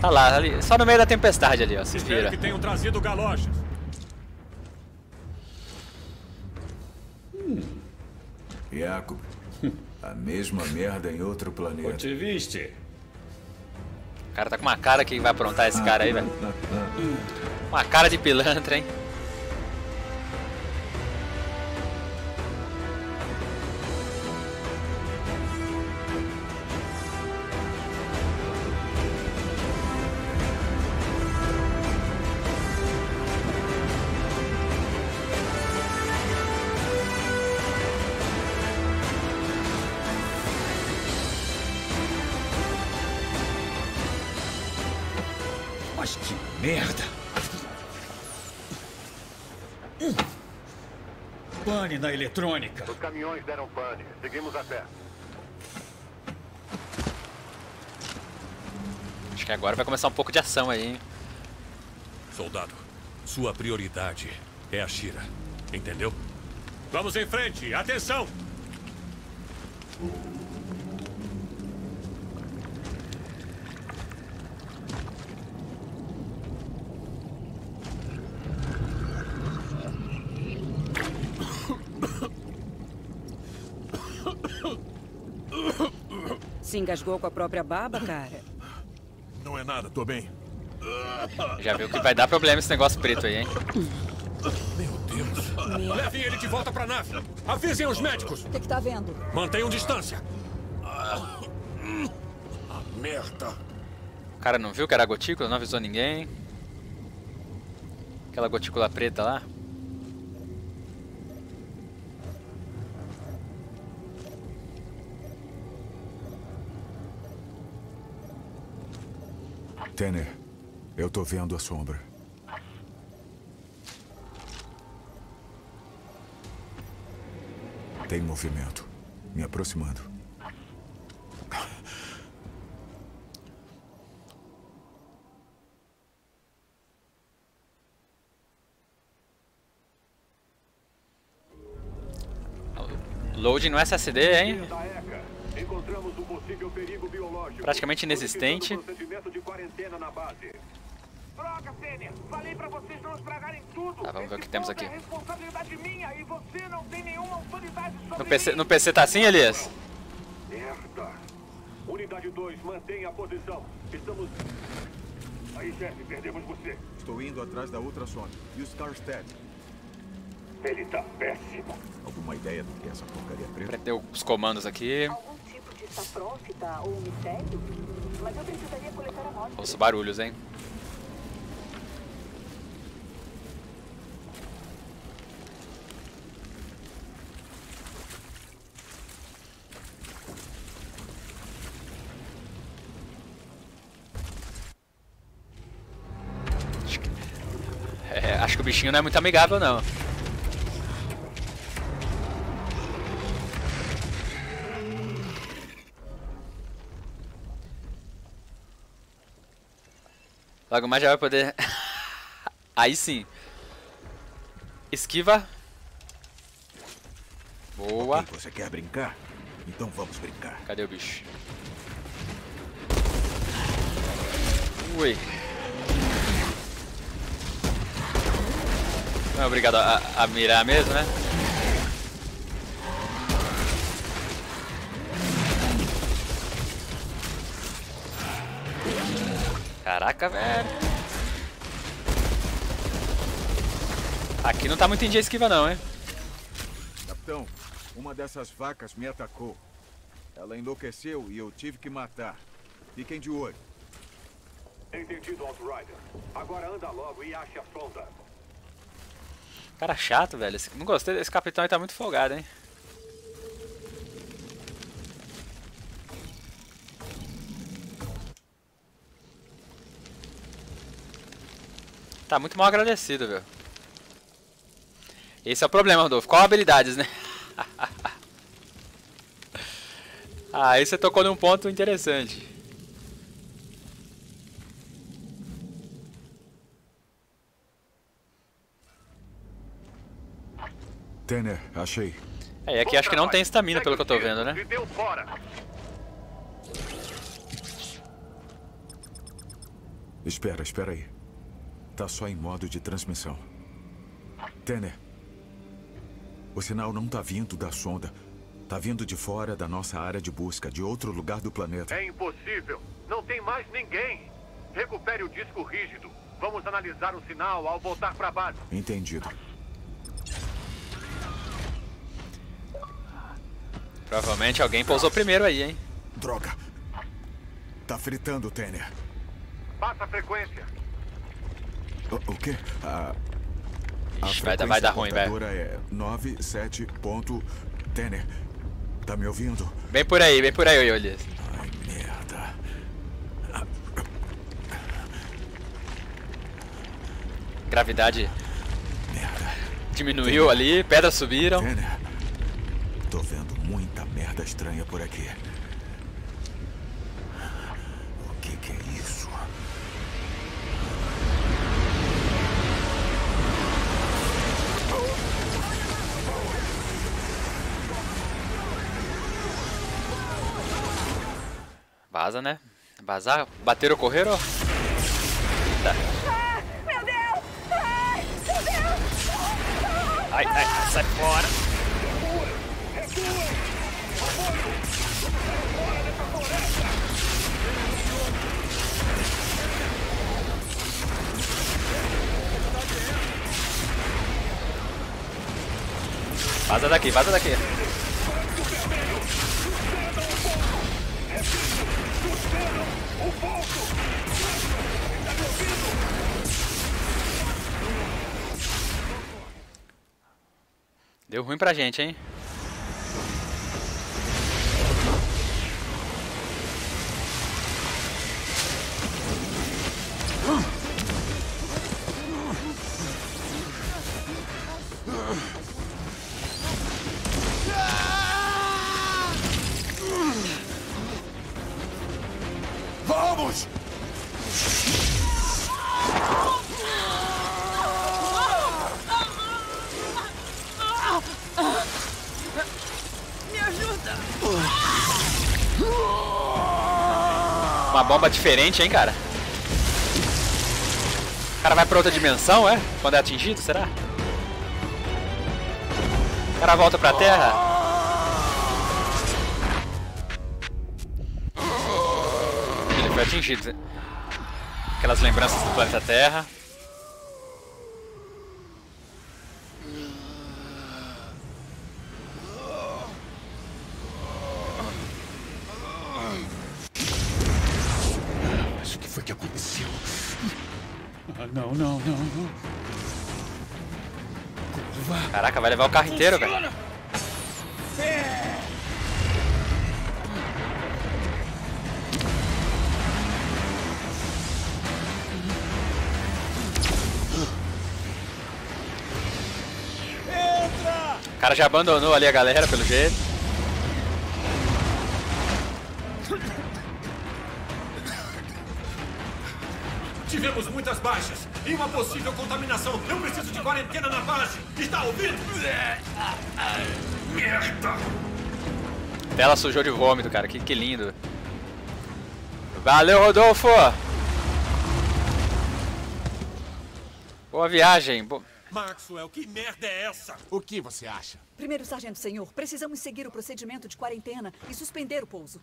Tá lá, ali, só no meio da tempestade ali, ó, se vira. Espero que tenham trazido galochas. Iaco, a mesma merda em outro planeta. Te viste? O cara tá com uma cara que vai aprontar esse cara aí, velho. Uma cara de pilantra, hein? Mas que merda! Pane na eletrônica. Os caminhões deram pane. Seguimos a pé. Acho que agora vai começar um pouco de ação aí, hein? Soldado, sua prioridade é a Shira. Entendeu? Vamos em frente. Atenção! Se engasgou com a própria baba, cara. Não é nada, tô bem. Já viu que vai dar problema esse negócio preto aí, hein? Meu Deus. Meu... Levem ele de volta pra nave. Avisem os médicos. O que que tá vendo? Mantenham distância. Ah, merda. O cara não viu que era a gotícula? Não avisou ninguém. Aquela gotícula preta lá. Tanner, eu tô vendo a sombra. Tem movimento. Me aproximando. Loading no SSD, hein? Encontramos um possível perigo biológico. Praticamente inexistente. Procedimento de quarentena na base. Droga, Tanner! Falei pra vocês não estragarem tudo. Tá, vamos ver o que temos aqui. É responsabilidade minha e você não tem nenhuma autoridade sobre mim. No PC tá assim, Elias? Merda. Unidade 2, mantenha a posição. Estamos... Aí, chefe, perdemos você. Estou indo atrás da ultrassônica. E o Scarstead? Ele tá péssimo. Alguma ideia do que é essa porcaria preta? Prendeu os comandos aqui. Os barulhos, hein? Acho que o bichinho não é muito amigável, não. Logo mais já vai poder... Aí sim. Esquiva. Boa. Okay, você quer brincar? Então vamos brincar. Cadê o bicho? Ui. Não é obrigado a mirar mesmo, né? Caraca, velho. Aqui não tá muito em dia esquiva não, hein? Capitão, uma dessas vacas me atacou. Ela enlouqueceu e eu tive que matar. Fiquem de olho. Entendido, Outrider. Agora anda logo e ache a sonda. Cara chato, velho. Não gostei desse capitão aí, tá muito folgado, hein? Tá muito mal agradecido, velho. Esse é o problema, Rodolfo. Qual habilidades, né? Ah, aí você tocou num ponto interessante. Tanner, achei. É, aqui acho que não tem estamina, pelo que eu tô vendo, né? Espera aí. Tá só em modo de transmissão. Tanner, o sinal não tá vindo da sonda. Tá vindo de fora da nossa área de busca, de outro lugar do planeta. É impossível. Não tem mais ninguém. Recupere o disco rígido. Vamos analisar o sinal ao voltar pra base. Entendido. Provavelmente alguém pousou primeiro aí, hein? Droga. Tá fritando, Tanner. Passa a frequência. O quê? Vai dar ruim, velho. É 97. Tanner, tá me ouvindo? Bem por aí, Elias. Ai, merda. gravidade diminuiu ali, pedras subiram. Tô vendo muita merda estranha por aqui. O que que é isso? Vaza, né? Vazar? Bateram ou correram? Tá. Ah, meu Deus! Ai, meu Deus! Ah, ai, ai, ai, sai fora! É tua! Fora dessa floresta! Vaza daqui, vaza daqui! Deu ruim pra gente, hein? Uma bomba diferente, hein, cara? O cara vai pra outra dimensão, é? Quando é atingido, será? O cara volta pra Terra. Ele foi atingido. Aquelas lembranças do planeta Terra. Não. Caraca, vai levar o carro inteiro, velho. O cara já abandonou ali a galera, pelo jeito. Tivemos muitas baixas. E uma possível contaminação. Eu preciso de quarentena na base. Está ouvindo? Merda! A tela sujou de vômito, cara. Que lindo. Valeu, Rodolfo! Boa viagem. Maxwell, que merda é essa? O que você acha? Primeiro, sargento senhor, precisamos seguir o procedimento de quarentena e suspender o pouso.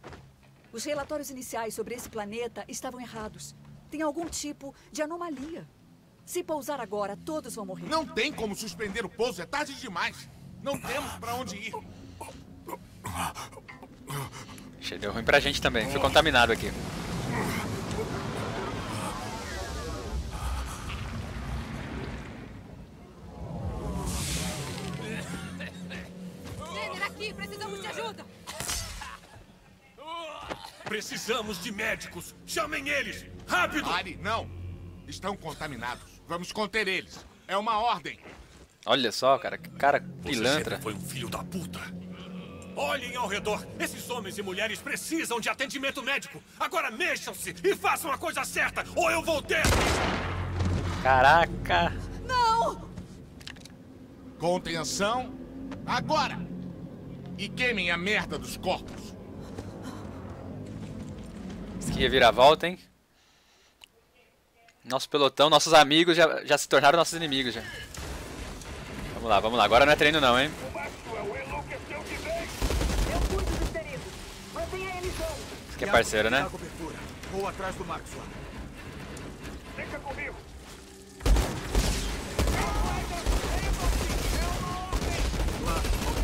Os relatórios iniciais sobre esse planeta estavam errados. Tem algum tipo de anomalia. Se pousar agora, todos vão morrer. Não tem como suspender o pouso, é tarde demais. Não temos pra onde ir. Deu ruim pra gente também, fui contaminado aqui. Jenner, aqui, precisamos de ajuda. Precisamos de médicos. Chamem eles, rápido. Ari, não. Estão contaminados. Vamos conter eles. É uma ordem. Olha só, cara. Que cara pilantra. Você foi um filho da puta. Olhem ao redor. Esses homens e mulheres precisam de atendimento médico. Agora mexam-se e façam a coisa certa, ou eu vou ter... Caraca. Não! Contenção agora. E queimem a merda dos corpos. Que reviravolta, hein? Nosso pelotão, nossos amigos já se tornaram nossos inimigos já. Vamos lá. Agora não é treino não, hein? Isso que é parceiro, né? Vou atrás do Maxwell. Deixa comigo.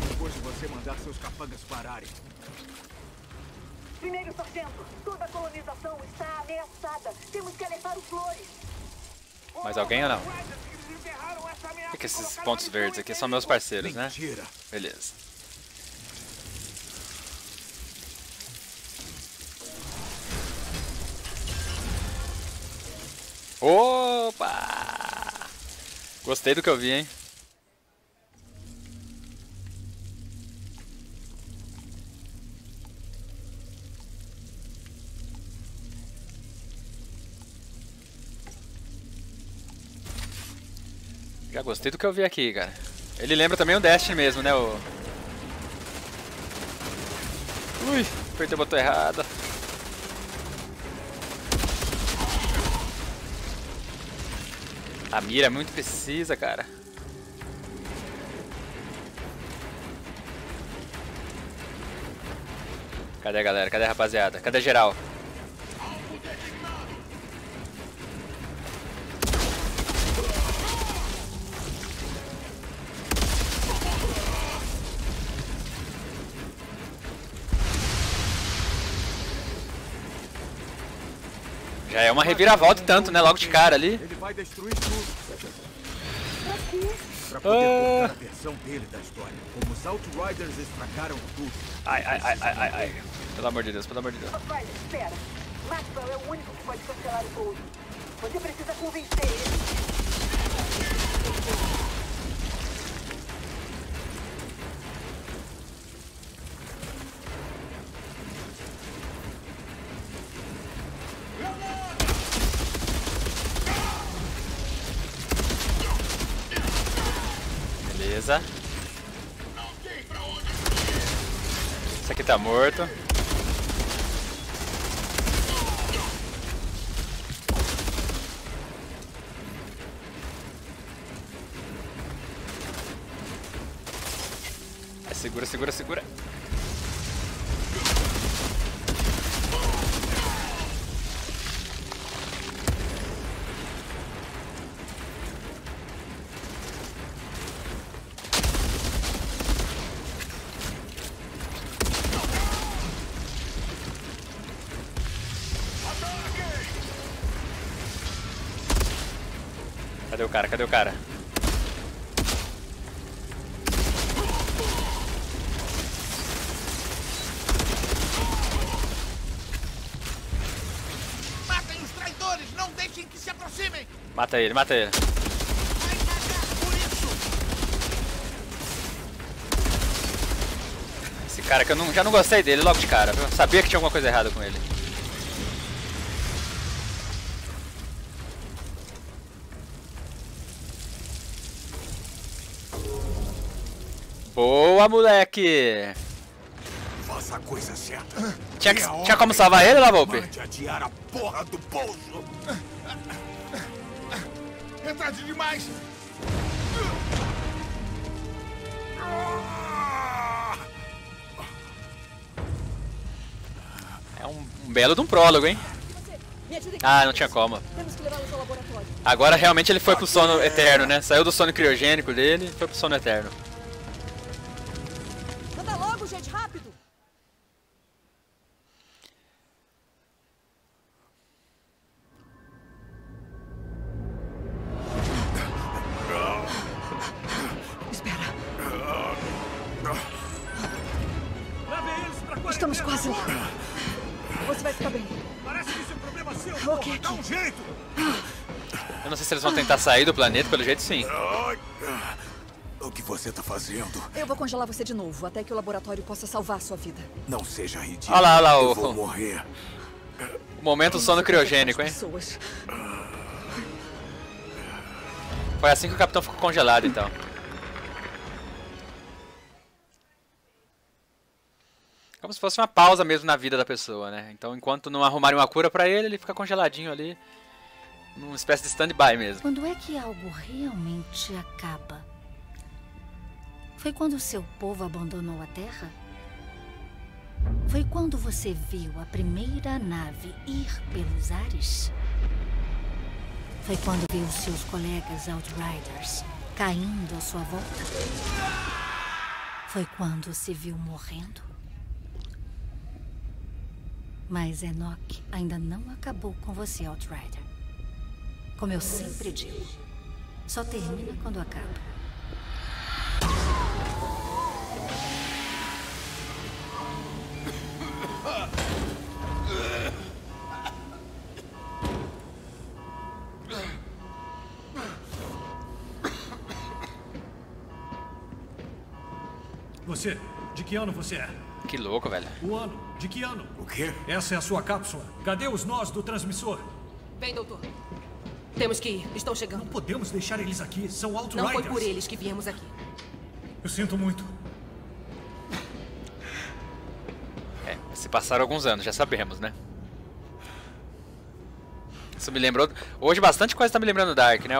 Depois de você mandar seus capangas pararem. Primeiro sargento, toda a colonização está ameaçada. Temos que alertar os flores. Mais alguém ou não? Por que esses pontos verdes aqui são meus parceiros, né? Beleza. Opa! Gostei do que eu vi, hein? Já gostei do que eu vi aqui, cara. Ele lembra também o Destiny mesmo, né? O... Ui, apertei o botão errado. A mira é muito precisa, cara. Cadê a galera? Cadê a rapaziada? Cadê geral? Já é uma reviravolta e tanto, né? Logo de cara ali. Ele vai destruir tudo. Pra poder contar a versão dele da história. Como os Outriders estracaram tudo. Ai. Pelo amor de Deus, pelo amor de Deus. Outriders, espera. Maxwell é o único que pode cancelar o voo. Você precisa convencer ele. Esse aqui tá morto. Vai, segura, segura, segura. Cadê o cara? Cadê o cara? Matem os traidores! Não deixem que se aproximem! Mata ele, mata ele. Vai pagar por isso. Esse cara que eu já não gostei dele logo de cara. Eu sabia que tinha alguma coisa errada com ele. Boa, moleque! Faça a coisa certa. Tinha como salvar ele, Lavoupe? Mande adiar a porra do bolso. É tarde demais. É um belo de um prólogo, hein? Ah, não tinha como. Agora realmente ele foi pro sono eterno, né? Saiu do sono criogênico dele e foi pro sono eterno. Gente, rápido. Espera. Estamos quase lá. Você vai ficar bem. Parece que isso é um problema seu. Okay. Dá um jeito. Eu não sei se eles vão tentar sair do planeta, pelo jeito sim. O que você tá fazendo? Eu vou congelar você de novo, até que o laboratório possa salvar a sua vida. Não seja ridículo. Olha lá, eu vou morrer. O momento sono criogênico, hein? Foi assim que o capitão ficou congelado, então. Como se fosse uma pausa mesmo na vida da pessoa, né? Então, enquanto não arrumarem uma cura pra ele, ele fica congeladinho ali. Numa espécie de stand-by mesmo. Quando é que algo realmente acaba? Foi quando o seu povo abandonou a Terra? Foi quando você viu a primeira nave ir pelos ares? Foi quando viu seus colegas Outriders caindo à sua volta? Foi quando se viu morrendo? Mas Enoch ainda não acabou com você, Outrider. Como eu sempre digo, só termina quando acaba. Você, de que ano você é? Que louco, velho. O ano, de que ano? O quê? Essa é a sua cápsula. Cadê os nós do transmissor? Bem, doutor. Temos que ir. Estão chegando. Não podemos deixar eles aqui. São Outriders. Não foi por eles que viemos aqui. Eu sinto muito. É, se passaram alguns anos, já sabemos, né? Isso me lembrou... Hoje bastante coisa tá me lembrando Dark, né?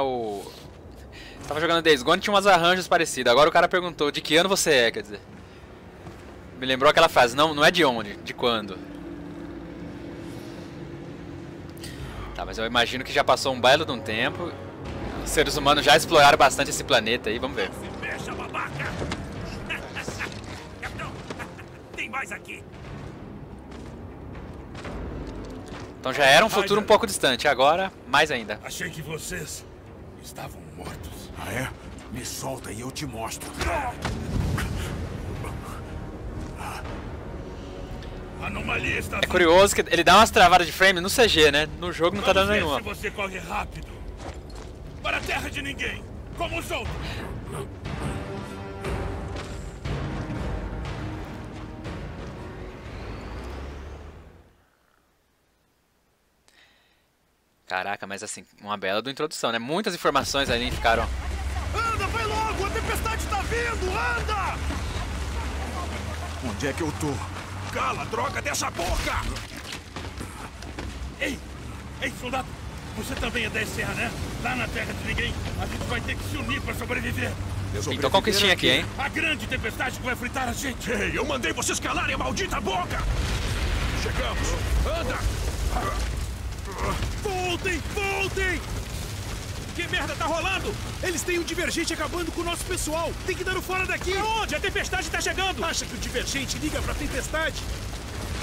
Tava jogando Days Gone e tinha uns arranjos parecidos. Agora o cara perguntou de que ano você é, quer dizer. Me lembrou aquela frase, não é de onde, de quando. Tá, mas eu imagino que já passou um belo de um tempo. Os seres humanos já exploraram bastante esse planeta aí, vamos ver. Fecha, babaca! Capitão, tem mais aqui. Então já era um futuro um pouco distante, agora mais ainda. Achei que vocês estavam mortos. Ah é? Me solta e eu te mostro. Anomalia está... É curioso que ele dá umas travadas de frame no CG, né? No jogo não tá dando nenhuma. Se você corre rápido para a terra de ninguém, como os outros. Caraca, mas assim, uma bela do introdução, né? Muitas informações ali ficaram... Anda, vai logo! A tempestade tá vindo! Anda! Onde é que eu tô? Cala, droga! Deixa a boca! Ei! Ei, soldado! Você também é da ECA, né? Lá na terra de ninguém, a gente vai ter que se unir pra sobreviver. Então conquistinha aqui, hein? A grande tempestade que vai fritar a gente! Ei, eu mandei vocês calarem a maldita boca! Chegamos! Anda! Voltem! Voltem! Que merda tá rolando? Eles têm um divergente acabando com o nosso pessoal. Tem que dar o fora daqui. Aonde? A tempestade tá chegando. Acha que o divergente liga pra tempestade?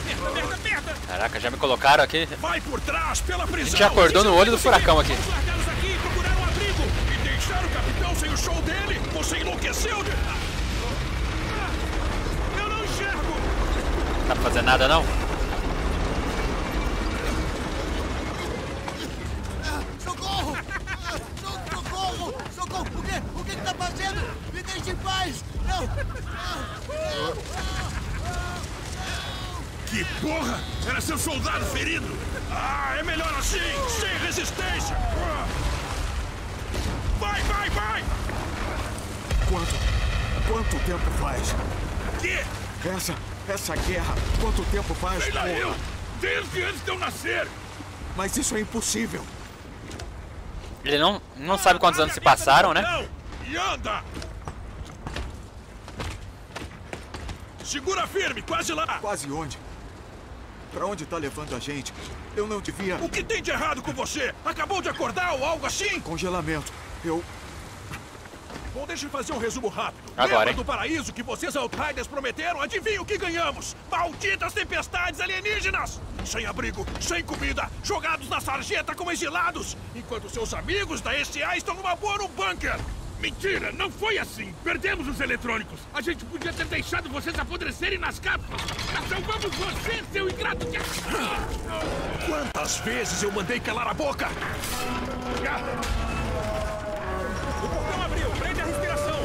Merda, merda, merda. Caraca, já me colocaram aqui. Vai por trás, pela prisão. A gente acordou no olho do furacão aqui. Vamos largar eles aqui e procurar um abrigo. E deixar o capitão sem o show dele. Você enlouqueceu de... Eu não enxergo. Não dá pra fazer nada, não? De paz. Não. Que porra! Era seu soldado ferido! Ah, é melhor assim! Sem resistência! Vai, vai, vai! Quanto tempo faz? Que? Essa guerra, quanto tempo faz? Sei lá, eu! Desde antes de eu nascer! Mas isso é impossível! Ele não sabe quantos anos se passaram, né? Não! E anda! Segura firme, quase lá! Quase onde? Pra onde tá levando a gente? Eu não devia... O que tem de errado com você? Acabou de acordar ou algo assim? Congelamento. Eu... Bom, deixa eu fazer um resumo rápido. Agora, lembra do paraíso que vocês Outriders prometeram? Adivinha o que ganhamos? Malditas tempestades alienígenas! Sem abrigo, sem comida, jogados na sarjeta como exilados, enquanto seus amigos da ECA estão numa boa no bunker! Mentira, não foi assim. Perdemos os eletrônicos. A gente podia ter deixado vocês apodrecerem nas cápsulas. Salvamos você, seu ingrato. Quantas vezes eu mandei calar a boca? O portão abriu. Prende a respiração.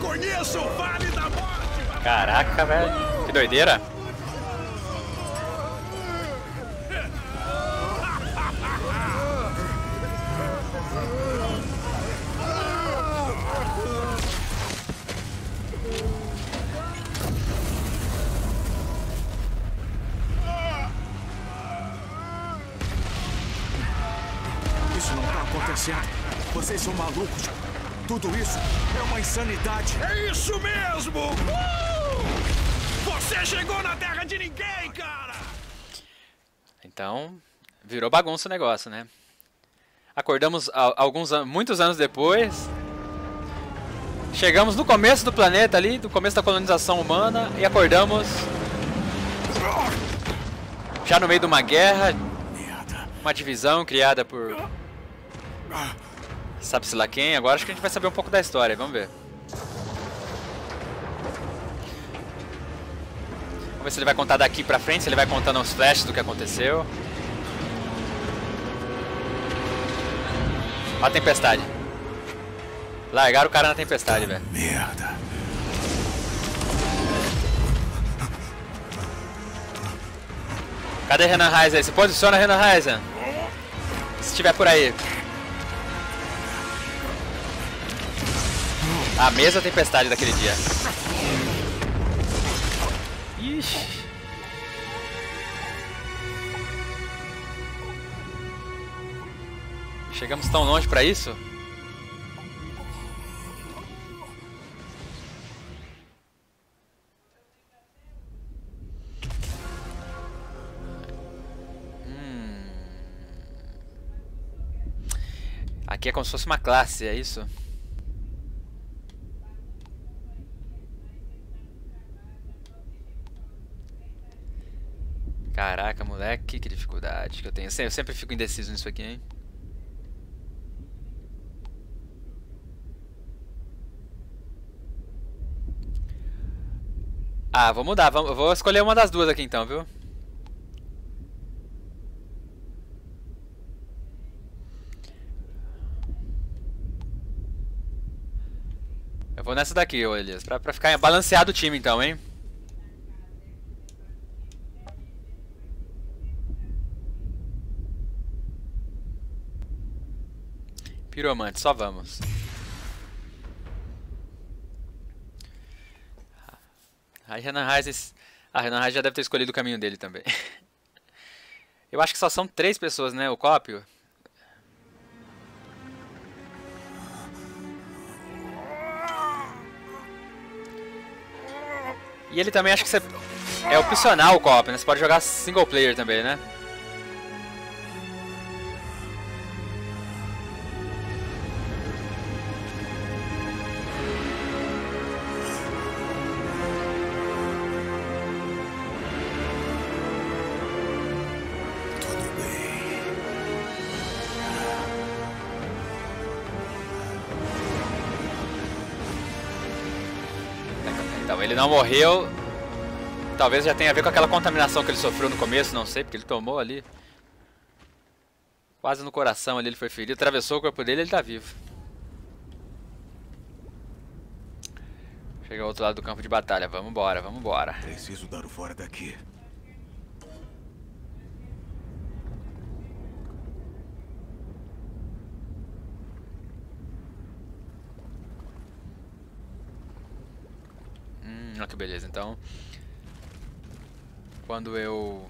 Conheça o Vale da Morte. Caraca, velho. Que doideira. Vocês são malucos. Tudo isso é uma insanidade. É isso mesmo! Você chegou na terra de ninguém, cara! Então, virou bagunça o negócio, né? Acordamos muitos anos depois. Chegamos no começo do planeta ali, do começo da colonização humana. E acordamos... Já no meio de uma guerra. Uma divisão criada por... Sabe-se lá quem? Agora acho que a gente vai saber um pouco da história, vamos ver. Vamos ver se ele vai contar daqui pra frente, se ele vai contando os flashes do que aconteceu. Olha a tempestade. Largaram o cara na tempestade, velho. Merda. Cadê Renan Reis aí? Se posiciona, Renan Reis. Se estiver por aí. A mesma tempestade daquele dia. Ixi. Chegamos tão longe pra isso? Aqui é como se fosse uma classe, é isso? Caraca, moleque, que dificuldade que eu tenho. Eu sempre fico indeciso nisso aqui, hein? Ah, vou mudar, eu vou escolher uma das duas aqui então, viu? Eu vou nessa daqui, Elias, pra ficar balanceado o time então, hein? Piromante, só vamos. A Renan Reis já deve ter escolhido o caminho dele também. Eu acho que só são 3 pessoas, né? O cópio. E ele também acho que é opcional o cópio, né? Você pode jogar single player também, né? Ele não morreu, talvez já tenha a ver com aquela contaminação que ele sofreu no começo, não sei, porque ele tomou ali, quase no coração ali ele foi ferido, atravessou o corpo dele e ele tá vivo. Chega ao outro lado do campo de batalha, vamos embora, vamos embora. Preciso dar o fora daqui. Que beleza, então quando eu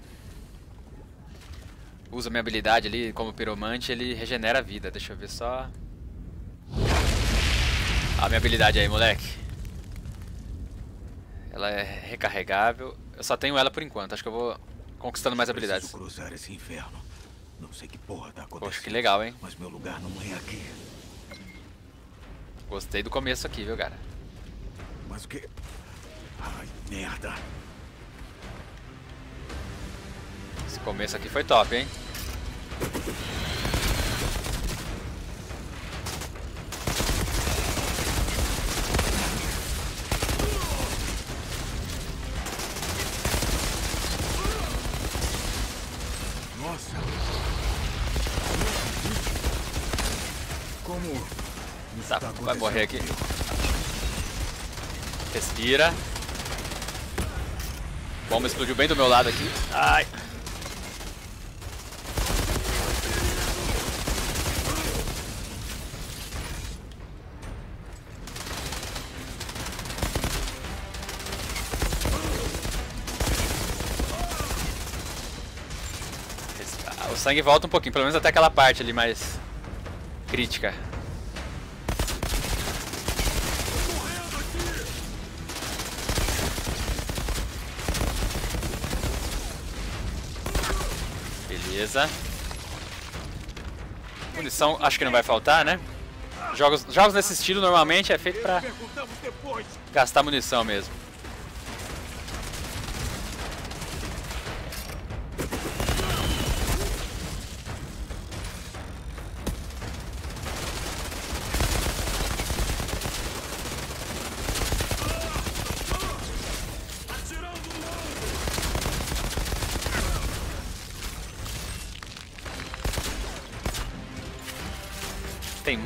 uso minha habilidade ali como piromante, ele regenera a vida. Deixa eu ver só a minha habilidade aí, moleque. Ela é recarregável. Eu só tenho ela por enquanto, acho que eu vou conquistando mais habilidades. Cruzar esse inferno. Não sei que porra tá acontecendo. Poxa, que legal, hein? Mas meu lugar não é aqui. Gostei do começo aqui, viu, cara? Mas o que... Ai, merda. Esse começo aqui foi top, hein? Nossa. Como? Tá, vai morrer aqui. Respira. A bomba explodiu bem do meu lado aqui. Ai. O sangue volta um pouquinho, pelo menos até aquela parte ali mais crítica. Beleza. Munição acho que não vai faltar, né? Jogos nesse estilo normalmente é feito pra gastar munição mesmo.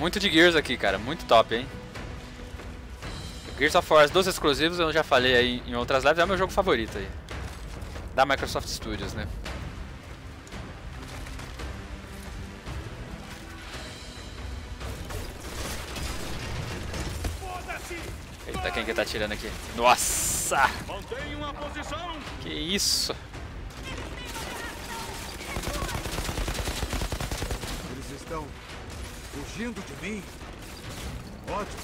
Muito de Gears aqui, cara, muito top, hein? Gears of War, dos exclusivos, eu já falei aí em outras lives, é o meu jogo favorito aí. Da Microsoft Studios, né? quem que tá atirando aqui. Nossa! Que isso! Eles estão fugindo de mim? Ótimo!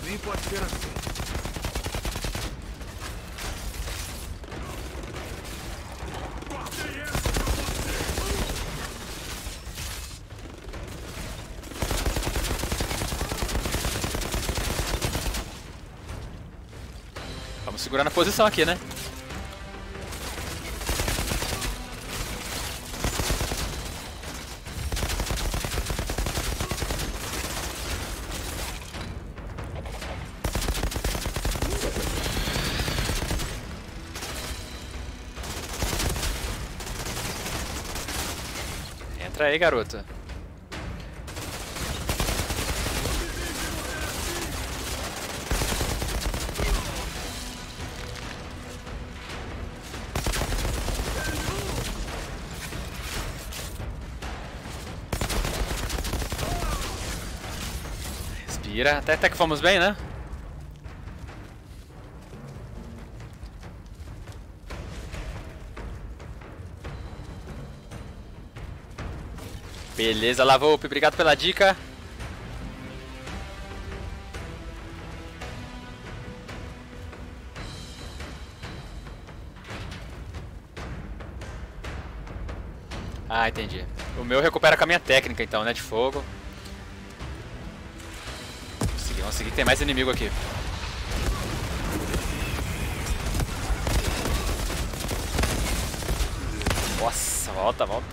Dormir pode ser assim. Segurar na posição aqui, né? Entra aí, garoto. Até que fomos bem, né? Beleza, Lavoupe. Obrigado pela dica. Ah, entendi. O meu recupera com a minha técnica, então, né? De fogo. Vamos seguir, tem mais inimigo aqui. Nossa, volta, volta.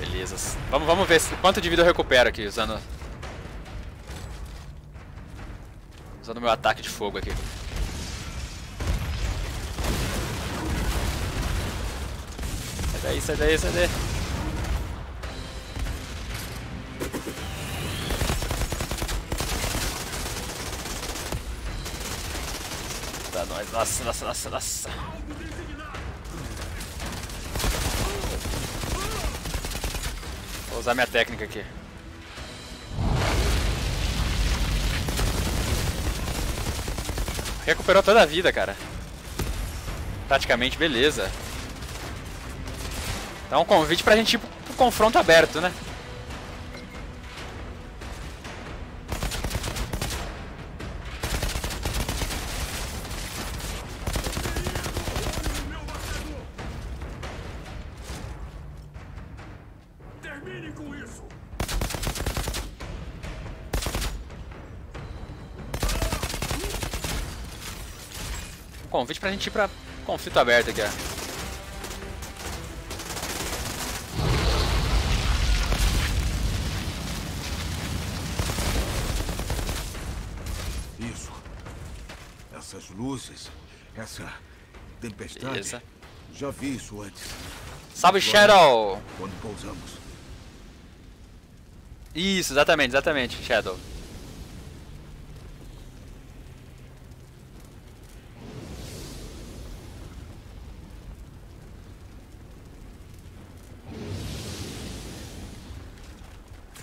Beleza. Vamos ver quanto de vida eu recupero aqui, usando meu ataque de fogo aqui. Sai daí, sai daí, sai daí. Tá, nós. Nossa, nossa, nossa, nossa. Vou usar minha técnica aqui. Recuperou toda a vida, cara. Praticamente, beleza. Então, um convite pra gente ir pro confronto aberto, né? Termine com isso. Um convite pra gente ir pra conflito aberto aqui, ó. Luzes, essa tempestade. Beleza. Já vi isso antes. Salve, Shadow! Quando pousamos. Isso, exatamente, exatamente, Shadow.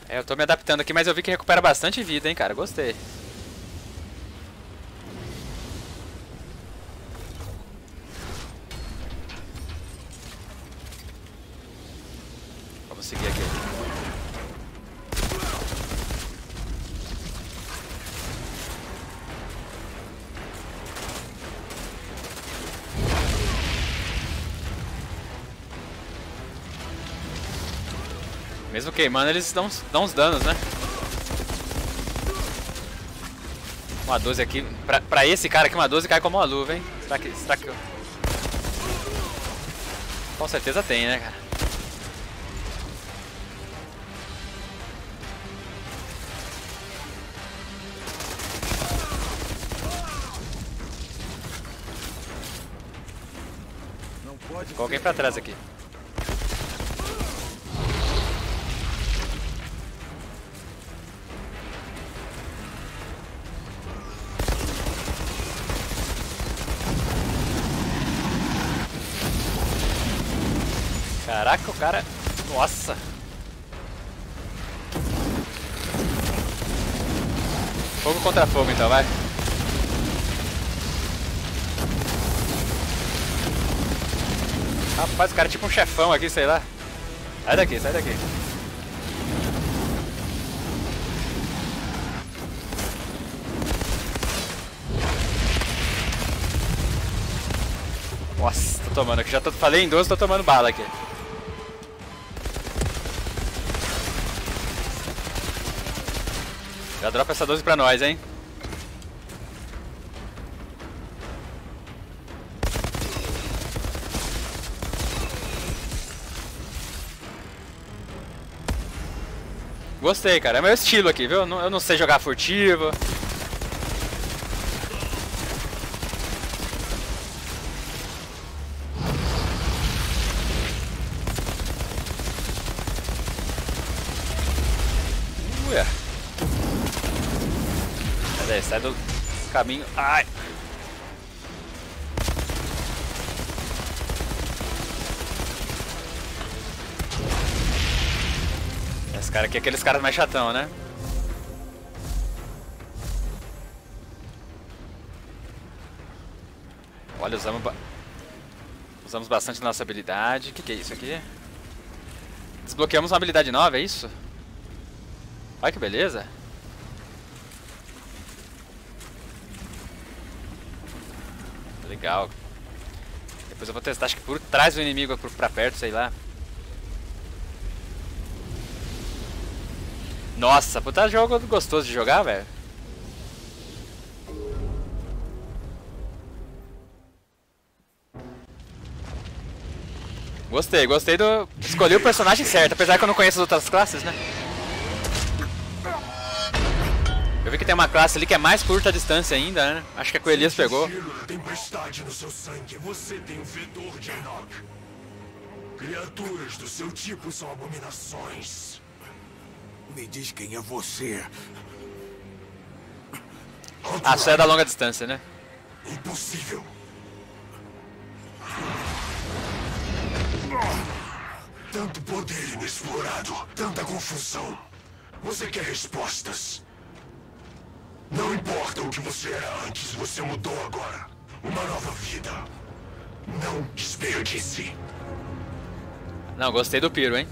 É, eu tô me adaptando aqui, mas eu vi que recupera bastante vida, hein, cara. Gostei. Ok, mano, eles dão uns danos, né? Uma 12 aqui. Pra esse cara aqui, uma 12 cai como uma luva, hein? Será que eu... Com certeza tem, né, cara? Não pode. Ficou alguém pra trás aqui. Caraca, o cara... Nossa! Fogo contra fogo, então, vai. Rapaz, o cara é tipo um chefão aqui, sei lá. Sai daqui, sai daqui. Nossa, tô tomando aqui. Já tô, falei em 12, tô tomando bala aqui. Já dropa essa 12 pra nós, hein? Gostei, cara. É meu estilo aqui, viu? Eu não sei jogar furtivo. Ué. Cadê? Sai do caminho. Ai. Esse cara aqui é aqueles caras mais chatão, né? Olha, usamos bastante nossa habilidade. O que é isso aqui? Desbloqueamos uma habilidade nova, é isso? Olha que beleza! Legal. Depois eu vou testar, acho que por trás do inimigo, pra perto, sei lá. Nossa, puta jogo gostoso de jogar, velho. Gostei, gostei do... Escolhi o personagem certo, apesar que eu não conheço as outras classes, né? Eu vi que tem uma classe ali que é mais curta a distância ainda, né? Acho que a Coelias pegou. Tempestade no seu sangue, você tem o fedor de Enoch. Criaturas do seu tipo são abominações. Me diz quem é você. Ah, só é da longa distância, né? Impossível. Tanto poder inexplorado, tanta confusão. Você quer respostas? Não importa o que você era antes, você mudou agora. Uma nova vida. Não desperdice. Não, gostei do Piro, hein?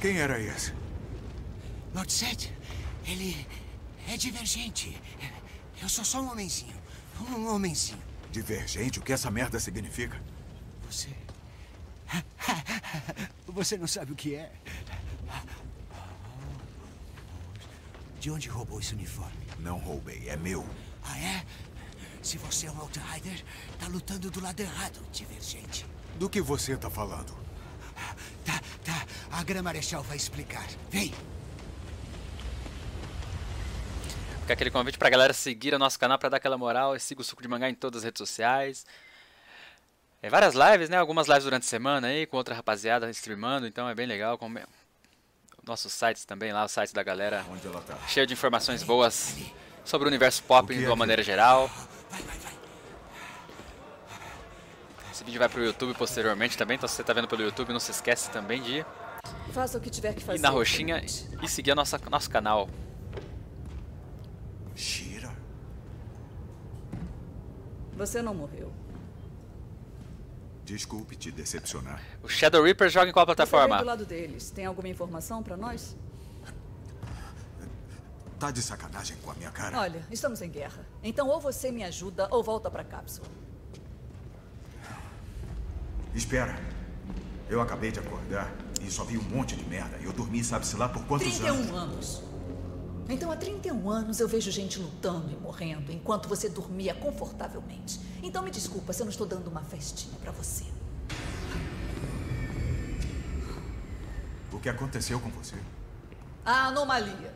Quem era esse? Northset, ele é divergente. Eu sou só um homenzinho. Um homenzinho. Divergente? O que essa merda significa? Você... Você não sabe o que é. De onde roubou esse uniforme? Não roubei, é meu. Ah, é? Se você é um Outrider, tá lutando do lado errado, divergente. Do que você tá falando? Tá. A Gran Marechal vai explicar. Vem! Fica aquele convite pra galera seguir o nosso canal pra dar aquela moral. Siga o Suco de Mangá em todas as redes sociais. É várias lives, né? Algumas lives durante a semana aí, com outra rapaziada streamando. Então é bem legal. Nossos sites também lá, o site da galera. Onde ela tá? Cheio de informações boas sobre o universo pop de uma maneira geral. Vai. Esse vídeo vai pro YouTube posteriormente também, então se você tá vendo pelo YouTube, não se esquece também de ir. Faça o que tiver que fazer. E na roxinha e seguir nosso canal. Shira. Você não morreu. Desculpe te decepcionar. O Shadow Reaper joga em qual plataforma? Do lado deles. Tem alguma informação pra nós? Tá de sacanagem com a minha cara? Olha, estamos em guerra. Então ou você me ajuda ou volta pra cápsula. Espera, eu acabei de acordar e só vi um monte de merda. Eu dormi sabe-se lá por quantos 31 anos? 31 anos. Então há 31 anos eu vejo gente lutando e morrendo enquanto você dormia confortavelmente. Então me desculpa se eu não estou dando uma festinha pra você. O que aconteceu com você? A anomalia.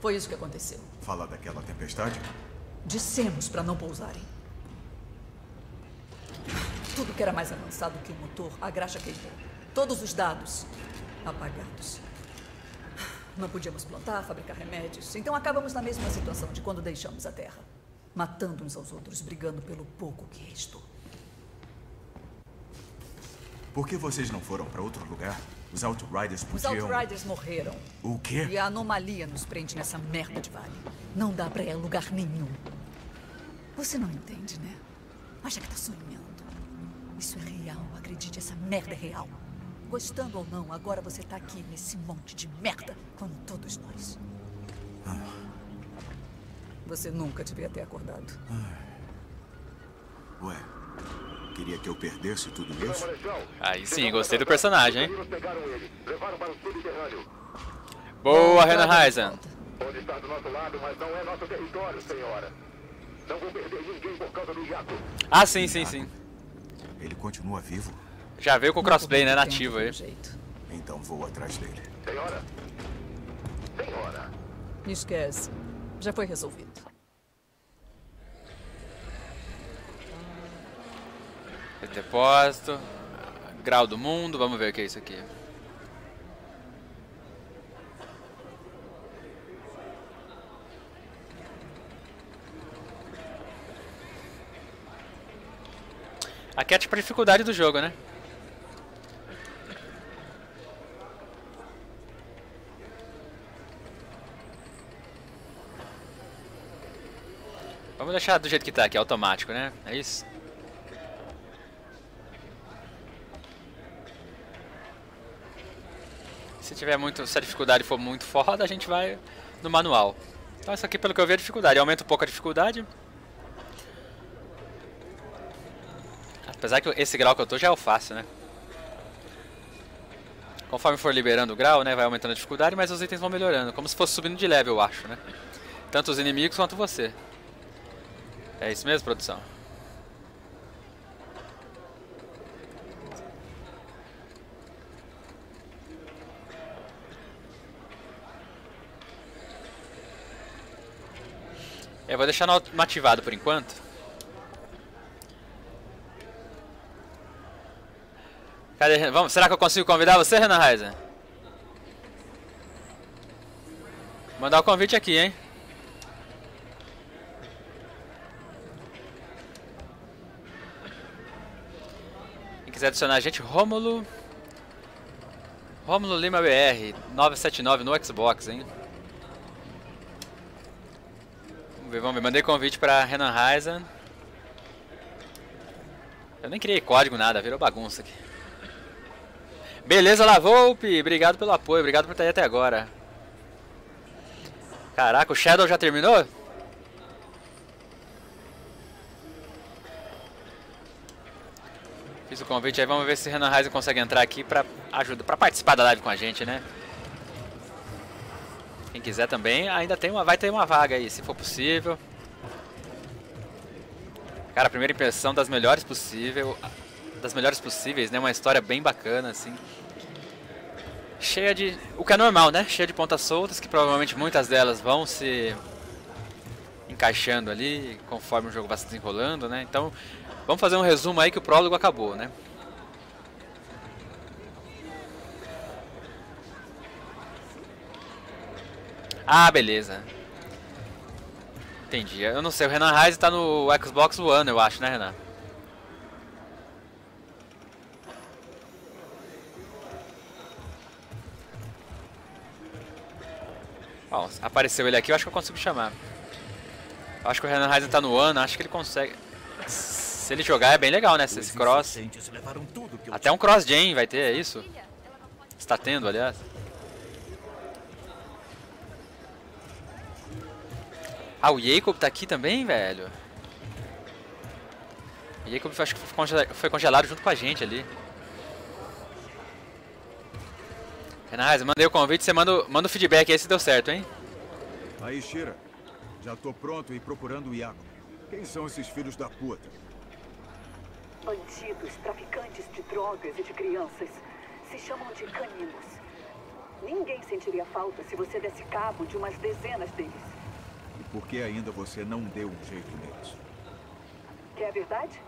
Foi isso que aconteceu. Fala daquela tempestade? Dissemos pra não pousarem. Tudo que era mais avançado que o motor, a graxa queimou. Todos os dados apagados. Não podíamos plantar, fabricar remédios. Então acabamos na mesma situação de quando deixamos a Terra. Matando uns aos outros, brigando pelo pouco que restou. Por que vocês não foram pra outro lugar? Os Outriders podiam... Os Outriders morreram. O quê? E a anomalia nos prende nessa merda de vale. Não dá pra ir a lugar nenhum. Você não entende, né? Acha que tá sonhando. Isso é real, acredite, essa merda é real. Gostando ou não, agora você tá aqui nesse monte de merda, como todos nós. Você nunca devia ter acordado. Ué, queria que eu perdesse tudo isso? Aí sim, gostei do personagem, hein? Boa, Renan Heisen. Pode estar do nosso lado, mas não é nosso território, senhora. Não vou perder ninguém por causa do jato. Ah, sim, sim, sim. Ele continua vivo? Já veio com o crossplay, né? Nativo aí. Então vou atrás dele. Senhora? Senhora? Esquece. Já foi resolvido. Depósito. Grau do mundo. Vamos ver o que é isso aqui. Aqui é tipo a dificuldade do jogo, né? Vamos deixar do jeito que tá aqui, automático, né? É isso? Se tiver muito, se a dificuldade for muito foda, a gente vai no manual. Então isso aqui, pelo que eu vi, é dificuldade. Aumenta um pouco a dificuldade. Apesar que esse grau que eu tô já é o fácil, né? Conforme for liberando o grau, né, vai aumentando a dificuldade, mas os itens vão melhorando. Como se fosse subindo de level, eu acho, né? Tanto os inimigos quanto você. É isso mesmo, produção? Eu vou deixar no ativado por enquanto. Cadê? Vamos, será que eu consigo convidar você, Renan Heisen? Vou mandar o convite aqui, hein? Quem quiser adicionar a gente, Romulo Lima BR 979 no Xbox, hein? Vamos ver, mandei convite pra Renan Heisen. Eu nem criei código, nada, virou bagunça aqui. Beleza, Lavolpe, obrigado pelo apoio, obrigado por estar aí até agora. Caraca, o Shadow já terminou? Fiz o convite aí, vamos ver se o Renan Heisen consegue entrar aqui pra ajuda, pra participar da live com a gente, né? Quem quiser também, ainda tem uma, vai ter uma vaga aí, se for possível. Cara, a primeira impressão das melhores possível. Das melhores possíveis, né? Uma história bem bacana, assim. Cheia de... O que é normal, né? Cheia de pontas soltas, que provavelmente muitas delas vão se encaixando ali, conforme o jogo vai se desenrolando, né? Então, vamos fazer um resumo aí que o prólogo acabou, né? Ah, beleza. Entendi. Eu não sei, o Renan Heisen tá no Xbox One, eu acho, né, Renan? Bom, apareceu ele aqui, eu acho que eu consigo chamar. Eu acho que o Renan Heisen tá no ano, acho que ele consegue. Se ele jogar é bem legal, né? Esse cross. Até um cross-gen vai ter, é isso? Está tendo, aliás. Ah, o Jacob tá aqui também, velho. O Jacob acho que foi congelado junto com a gente ali. Renan, mandei o convite, você manda o feedback aí se deu certo, hein? Aí, Shira. Já tô pronto e procurando o Iago. Quem são esses filhos da puta? Bandidos, traficantes de drogas e de crianças. Se chamam de caninos. Ninguém sentiria falta se você desse cabo de umas dezenas deles. E por que ainda você não deu um jeito neles? Quer a verdade?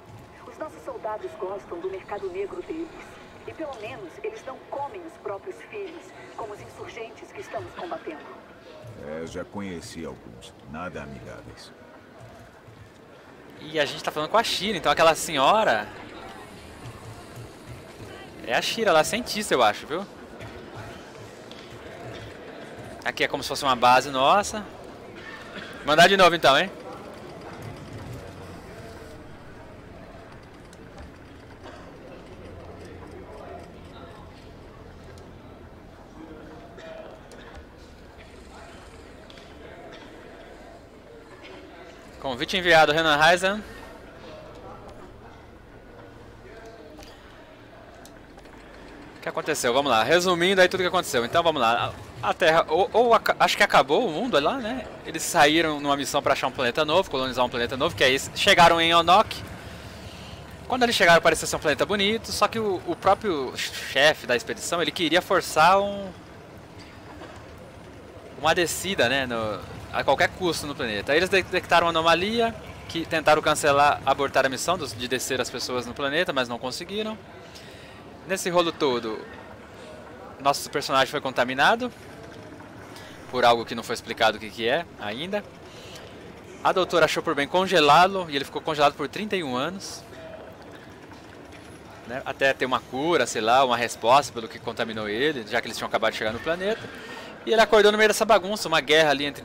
Os nossos soldados gostam do mercado negro deles. E pelo menos eles não comem os próprios filhos, como os insurgentes que estamos combatendo. É, já conheci alguns. Nada amigáveis. E a gente tá falando com a Shira, então aquela senhora... É a Shira lá, cientista, eu acho, viu? Aqui é como se fosse uma base nossa. Mandar de novo então, hein? Convite enviado, Renan Reisen. O que aconteceu? Vamos lá. Resumindo aí tudo o que aconteceu. Então vamos lá. A Terra, acho que acabou o mundo lá, né? Eles saíram numa missão para achar um planeta novo, colonizar um planeta novo, que é isso. Chegaram em Enoch. Quando eles chegaram, parecia ser um planeta bonito, só que o próprio chefe da expedição, ele queria forçar uma descida, né? A qualquer custo no planeta. Aí eles detectaram uma anomalia, que tentaram abortar a missão de descer as pessoas no planeta, mas não conseguiram. Nesse rolo todo, nosso personagem foi contaminado por algo que não foi explicado o que é ainda. A doutora achou por bem congelá-lo e ele ficou congelado por 31 anos. Né? Até ter uma cura, sei lá, uma resposta pelo que contaminou ele, já que eles tinham acabado de chegar no planeta. E ele acordou no meio dessa bagunça, uma guerra ali entre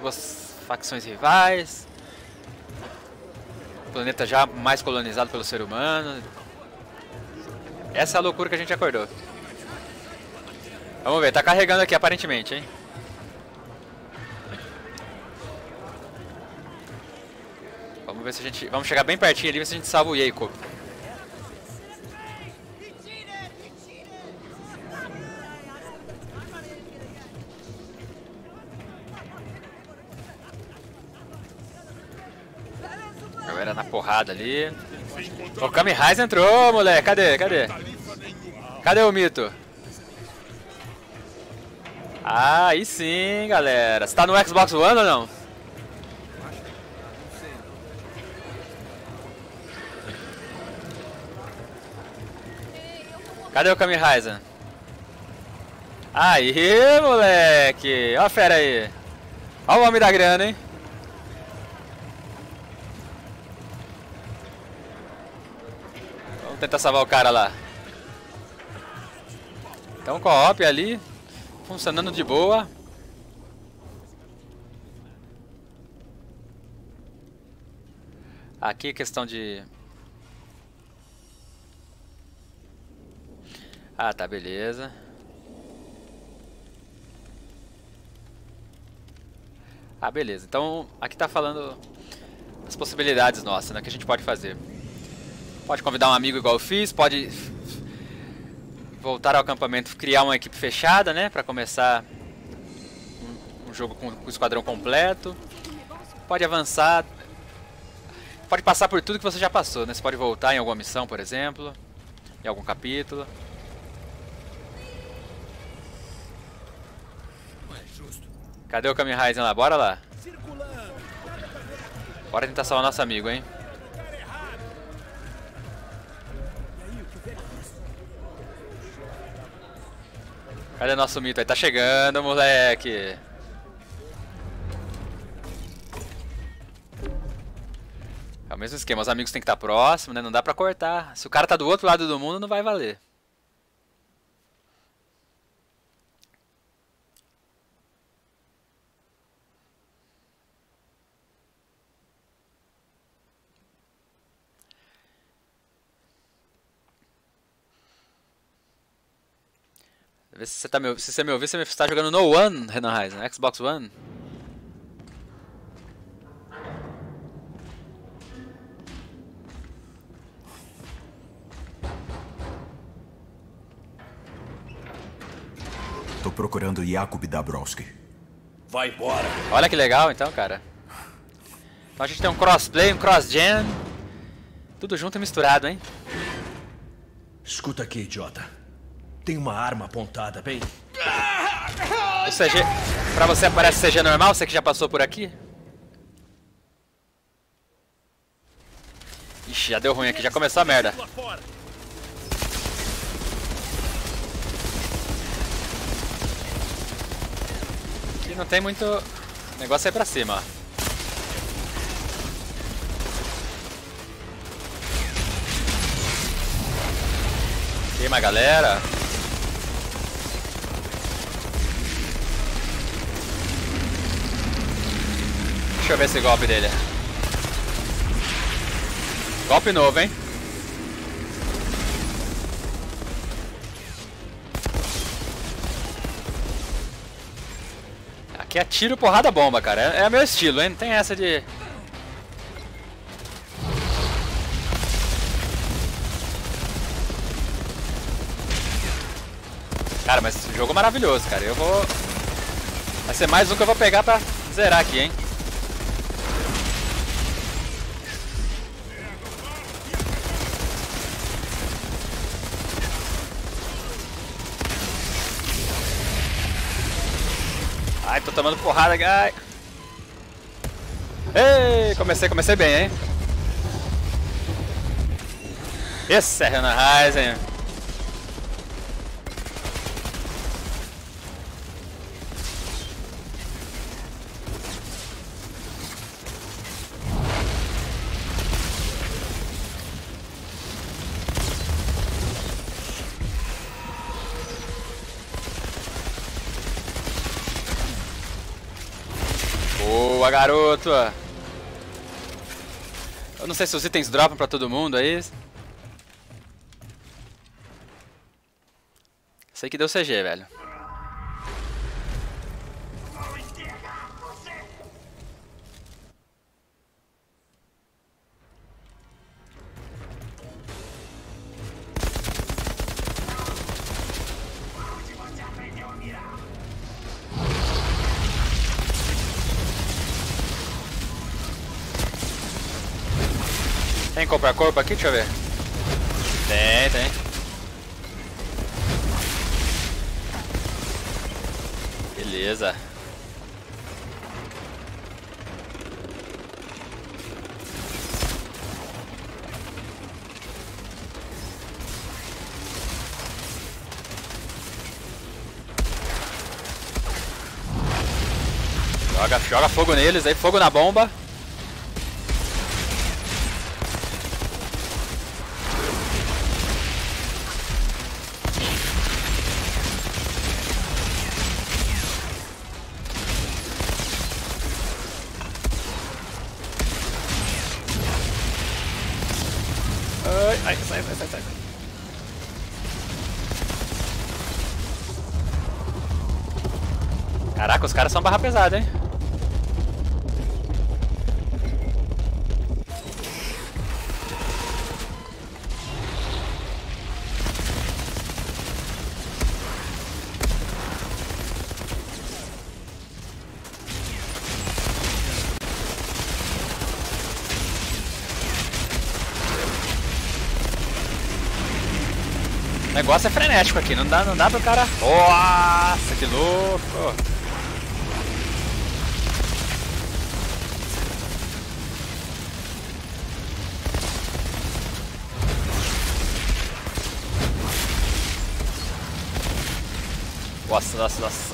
duas facções rivais. O planeta já mais colonizado pelo ser humano. Essa é a loucura que a gente acordou. Vamos ver, tá carregando aqui aparentemente, hein? Vamos ver se a gente... Vamos chegar bem pertinho ali, ver se a gente salva o Jacob. A galera na porrada ali. O Kami Reis entrou, moleque. Cadê? Cadê? Cadê o mito? Aí sim, galera. Você tá no Xbox One ou não? Cadê o Kami Reisen? Aí, moleque. Ó a fera aí. Ó o homem da grana, hein? Vamos tentar salvar o cara lá. Então, co-op ali. Funcionando de boa. Aqui é questão de... Ah, tá, beleza. Ah, beleza. Então, aqui tá falando as possibilidades nossas, né? Que a gente pode fazer. Pode convidar um amigo igual eu fiz, pode... voltar ao acampamento, criar uma equipe fechada, né, para começar um jogo com o esquadrão completo. Pode avançar, pode passar por tudo que você já passou, né? Você pode voltar em alguma missão, por exemplo, em algum capítulo. Cadê o Kamen Rider lá? Bora lá. Bora tentar salvar nosso amigo, hein? Cadê nosso mito aí? Tá chegando, moleque! É o mesmo esquema, os amigos têm que estar próximos, né? Não dá pra cortar. Se o cara tá do outro lado do mundo, não vai valer. Se você me ouvir, você está jogando no One, Renan Reis, né? Xbox One. Tô procurando Jakub Dabrowski. Vai embora. Olha que legal então, cara. Então a gente tem um crossplay, um cross-gen. Tudo junto e misturado, hein? Escuta aqui, idiota. Tem uma arma apontada bem... O CG... Pra você aparece CG normal? Você que já passou por aqui? Ixi, já deu ruim aqui, já começou a merda. Aqui não tem muito... O negócio é pra cima, ó. Queima a galera. Deixa eu ver esse golpe dele. Golpe novo, hein? Aqui é tiro, porrada, bomba, cara. É meu estilo, hein? Não tem essa de... Cara, mas esse jogo é maravilhoso, cara. Eu vou... Vai ser mais um que eu vou pegar pra zerar aqui, hein? Ai, tô tomando porrada, ai. Ei, comecei bem, hein? Esse é Returnal. Boa, garoto! Eu não sei se os itens dropam pra todo mundo aí. Sei que deu CG, velho. Tem corpo aqui? Deixa eu ver. Tem. Beleza. Joga fogo neles aí, fogo na bomba. Sai. Caraca, os caras são barra pesada, hein? O negócio é frenético aqui, não dá pro cara... Nossa, que louco! Nossa.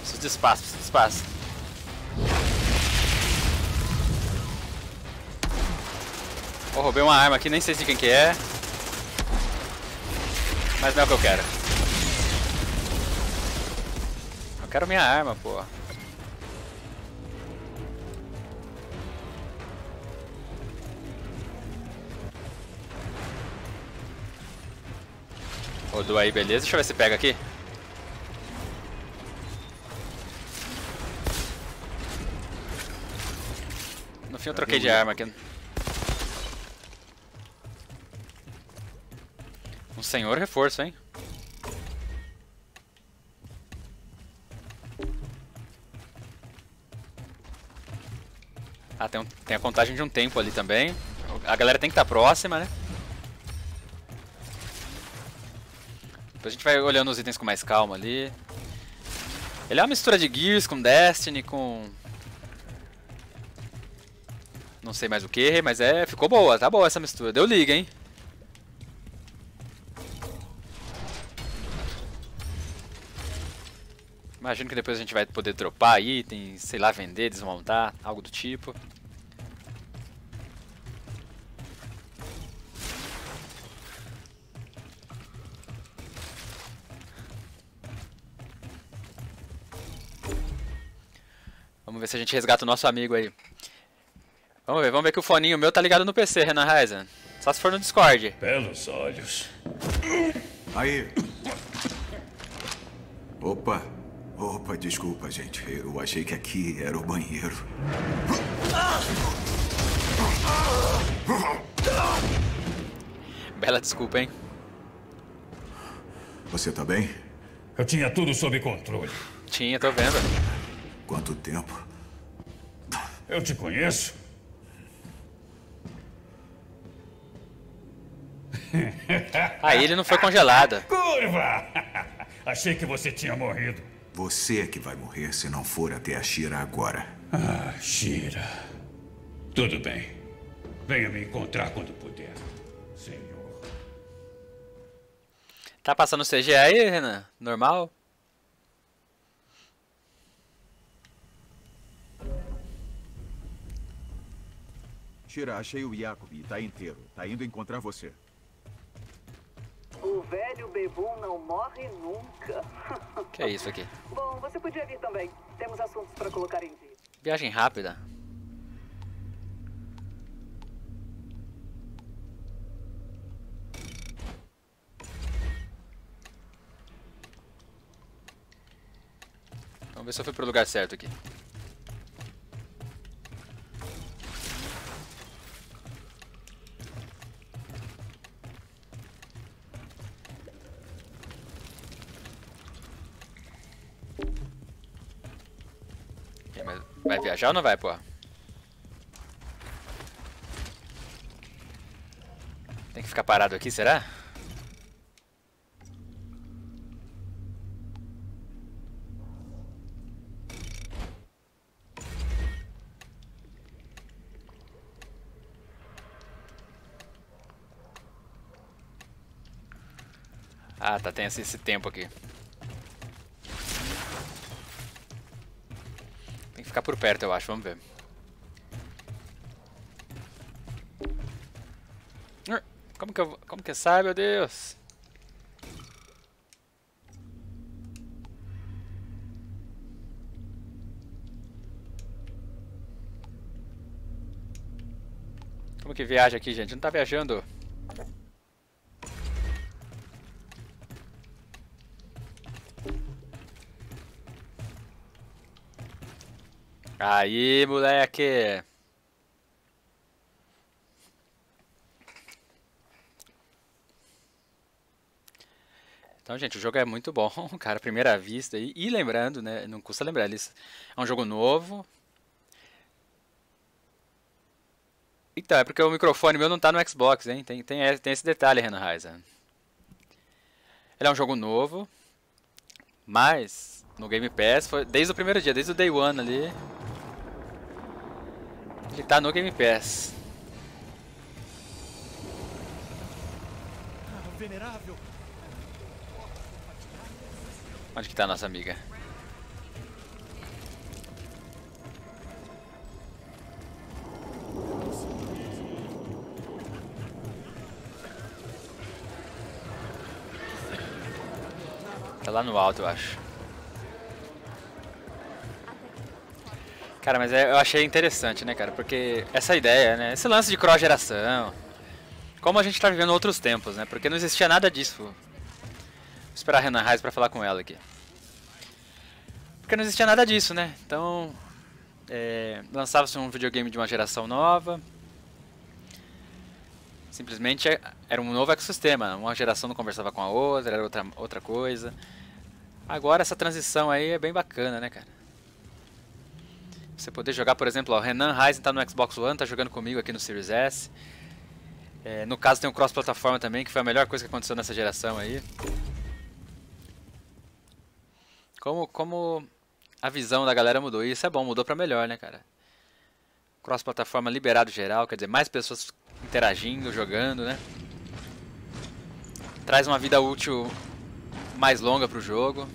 Preciso de espaço. Oh, roubei uma arma aqui, nem sei de quem que é. Mas não é o que eu quero. Eu quero minha arma, pô. Rodou aí, beleza. Deixa eu ver se pega aqui. No fim eu troquei de arma aqui. Senhor reforço, hein? Ah, tem a contagem de um tempo ali também. A galera tem que estar próxima, né? Depois a gente vai olhando os itens com mais calma ali. Ele é uma mistura de Gears com Destiny, com... Não sei mais o que, mas é... Ficou boa, tá boa essa mistura. Deu liga, hein? Imagino que depois a gente vai poder dropar itens, sei lá, vender, desmontar, algo do tipo. Vamos ver se a gente resgata o nosso amigo aí. Vamos ver que o foninho meu tá ligado no PC, Renan Reisen. Só se for no Discord. Pelos olhos. Aí. Opa. Opa, desculpa, gente. Eu achei que aqui era o banheiro. Bela desculpa, hein? Você tá bem? Eu tinha tudo sob controle. Tinha, tô vendo. Quanto tempo? Eu te conheço. Aí ele não foi congelada. Curva! Achei que você tinha morrido. Você é que vai morrer se não for até a Shira agora. Ah, Shira. Tudo bem. Venha me encontrar quando puder, senhor. Tá passando CG aí, Renan? Normal? Shira, achei o Jacob, tá inteiro. Tá indo encontrar você. O velho bebum não morre nunca. Que é isso aqui? Bom, você podia vir também. Temos assuntos para colocar em dia. Viagem rápida. Vamos ver se eu fui pro lugar certo aqui. Vai viajar ou não vai, pô? Tem que ficar parado aqui, será? Ah, tá, tem esse tempo aqui. Ficar por perto, eu acho. Vamos ver. Como que eu saio, meu Deus? Como que viaja aqui, gente? Não tá viajando. Aí, moleque! Então, gente, o jogo é muito bom, cara, à primeira vista. E lembrando, né? Não custa lembrar, é um jogo novo. Então, é porque o microfone meu não tá no Xbox, hein? Tem esse detalhe, Renan Reisen. Ele é um jogo novo, mas no Game Pass, foi desde o primeiro dia, desde o Day One ali. Ele tá no Game Pass. Onde que tá a nossa amiga? Tá lá no alto, eu acho. Cara, mas eu achei interessante, né, cara? Porque essa ideia, né? Esse lance de cross-geração. Como a gente tá vivendo outros tempos, né? Porque não existia nada disso. Vou esperar a Renan Reis pra falar com ela aqui. Porque não existia nada disso, né? Então, lançava-se um videogame de uma geração nova. Simplesmente era um novo ecossistema. Uma geração não conversava com a outra, era outra coisa. Agora essa transição aí é bem bacana, né, cara? Você poder jogar, por exemplo, ó, o Renan Reisen tá no Xbox One, tá jogando comigo aqui no Series S. No caso tem o cross-plataforma também, que foi a melhor coisa que aconteceu nessa geração aí. Como a visão da galera mudou, e isso é bom, mudou pra melhor, né, cara? Cross-plataforma liberado geral, quer dizer, mais pessoas interagindo, jogando, né? Traz uma vida útil mais longa pro jogo.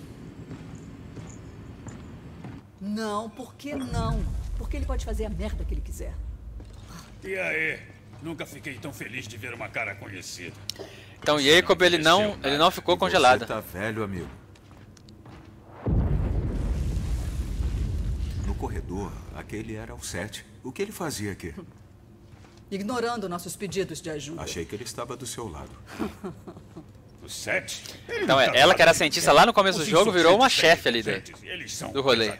Não, por que não? Porque ele pode fazer a merda que ele quiser. E aí? Nunca fiquei tão feliz de ver uma cara conhecida. Então, Jacob, ele não ficou congelado. Você tá velho, amigo. No corredor, aquele era o 7. O que ele fazia aqui? Ignorando nossos pedidos de ajuda. Achei que ele estava do seu lado. O 7? Então, ela que era cientista lá no começo do jogo virou uma chefe ali do rolê.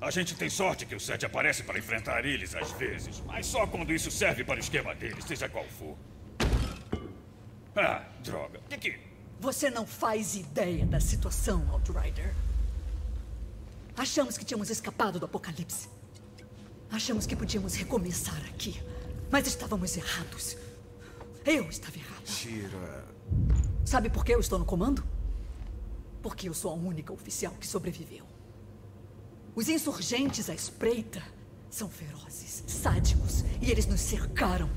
A gente tem sorte que o 7 aparece para enfrentar eles às vezes, mas só quando isso serve para o esquema deles, seja qual for. Ah, droga. Que... Você não faz ideia da situação, Outrider. Achamos que tínhamos escapado do apocalipse. Achamos que podíamos recomeçar aqui. Mas estávamos errados. Eu estava errada. Tira. Sabe por que eu estou no comando? Porque eu sou a única oficial que sobreviveu. Os insurgentes à espreita são ferozes, sádicos, e eles nos cercaram.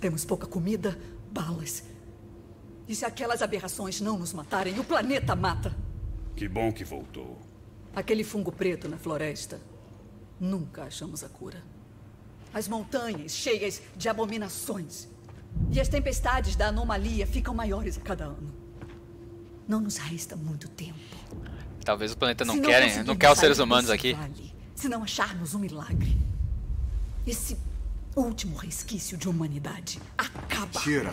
Temos pouca comida, balas. E se aquelas aberrações não nos matarem, o planeta mata. Que bom que voltou. Aquele fungo preto na floresta. Nunca achamos a cura. As montanhas cheias de abominações. E as tempestades da anomalia ficam maiores a cada ano. Não nos resta muito tempo. Talvez o planeta não quer os seres humanos aqui. Vale, se não acharmos um milagre. Esse último resquício de humanidade acaba. Tira.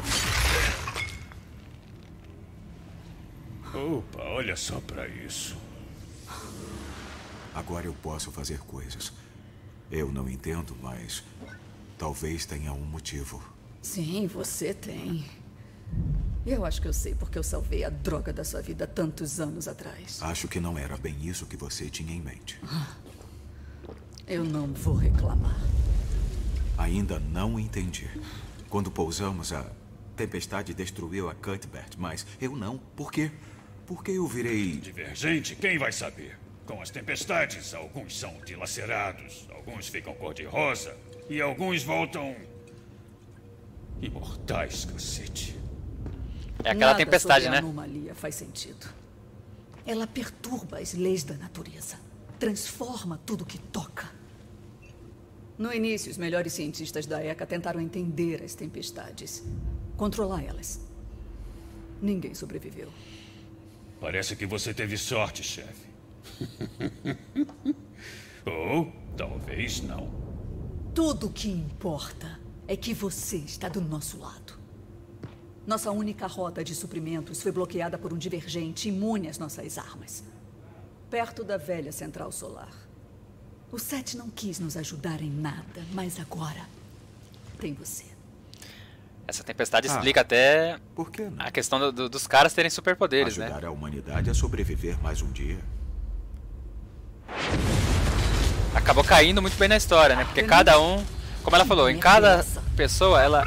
Opa, olha só pra isso. Agora eu posso fazer coisas. Eu não entendo, mas talvez tenha um motivo. Sim, você tem. Eu acho que eu sei porque eu salvei a droga da sua vida tantos anos atrás. Acho que não era bem isso que você tinha em mente. Eu não vou reclamar. Ainda não entendi. Quando pousamos, a tempestade destruiu a Cuthbert, mas eu não. Por quê? Porque eu virei... Divergente? Quem vai saber? Com as tempestades, alguns são dilacerados, alguns ficam cor-de-rosa e alguns voltam imortais, cacete. É aquela nada tempestade, né? A anomalia faz sentido. Ela perturba as leis da natureza, transforma tudo que toca. No início, os melhores cientistas da ECA tentaram entender as tempestades, controlar elas. Ninguém sobreviveu. Parece que você teve sorte, chefe. Ou talvez não. Tudo o que importa é que você está do nosso lado. Nossa única rota de suprimentos foi bloqueada por um divergente imune às nossas armas, perto da velha central solar. O 7 não quis nos ajudar em nada, mas agora tem você. Essa tempestade explica até a questão dos caras terem superpoderes, né? Ajudar a humanidade a sobreviver mais um dia. Acabou caindo muito bem na história, né? Porque cada um, como ela falou, em cada pessoa, ela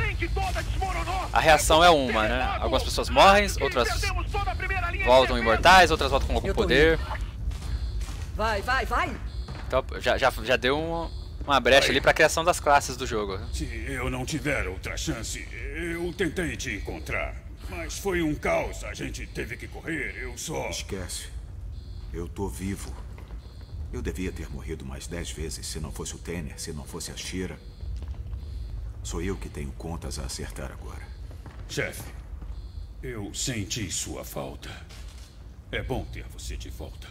a reação é uma, né? Algumas pessoas morrem, outras voltam imortais, outras voltam com algum poder. Vai, vai, vai! Então já deu uma brecha ali para a criação das classes do jogo. Se eu não tiver outra chance, eu tentei te encontrar, mas foi um caos, a gente teve que correr, eu só... Esquece, eu tô vivo. Eu devia ter morrido mais 10 vezes se não fosse o Tanner, se não fosse a Shira. Sou eu que tenho contas a acertar agora. Chefe, eu senti sua falta. É bom ter você de volta.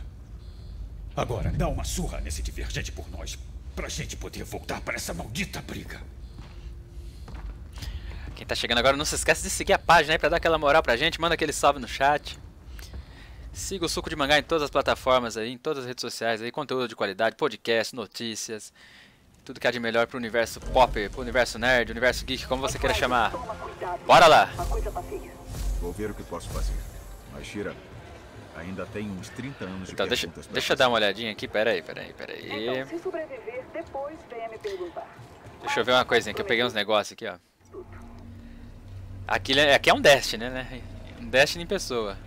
Agora, dá uma surra nesse divergente por nós, pra gente poder voltar para essa maldita briga. Quem tá chegando agora, não se esquece de seguir a página aí pra dar aquela moral pra gente. Manda aquele salve no chat. Siga o Suco de Mangá em todas as plataformas aí, em todas as redes sociais aí, conteúdo de qualidade, podcast, notícias, tudo que há de melhor pro universo pop, pro universo nerd, universo geek, como você queira chamar. Bora lá! Vou ver o que posso fazer. Mas Shira, ainda tem uns 30 anos de perguntas pra fazer. Deixa eu dar uma olhadinha aqui, peraí. Então, se sobreviver, depois venha me perguntar. Deixa eu ver uma coisinha, que eu peguei uns negócios aqui, ó. Aqui é um Destiny, né? Um Destiny em pessoa.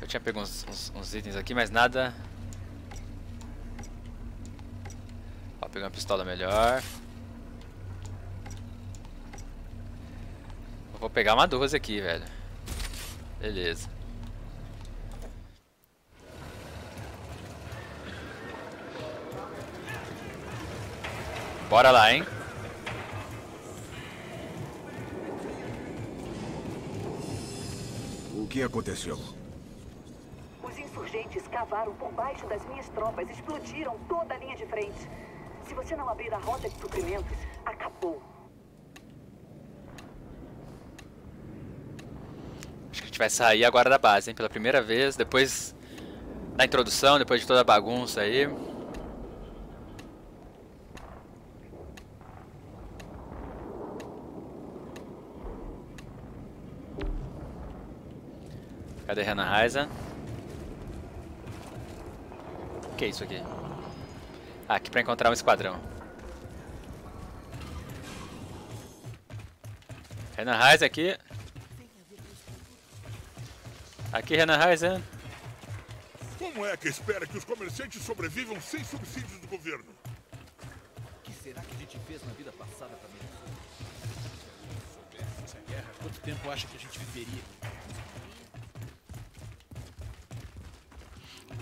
Eu tinha pego uns itens aqui, mas nada. Ó, peguei uma pistola melhor. Eu vou pegar uma 12 aqui, velho. Beleza. Bora lá, hein? O que aconteceu? Os insurgentes cavaram por baixo das minhas tropas, explodiram toda a linha de frente. Se você não abrir a rota de suprimentos, acabou. Acho que a gente vai sair agora da base, hein? Pela primeira vez, depois da introdução, depois de toda a bagunça aí. Cadê Hannah Raiza? O que é isso aqui? Ah, aqui pra encontrar um esquadrão. Hannah Raiza aqui. Aqui, Hannah Raiza. Como é que espera que os comerciantes sobrevivam sem subsídios do governo? O que será que a gente fez na vida passada também? Se soubesse essa guerra, quanto tempo acha que a gente viveria?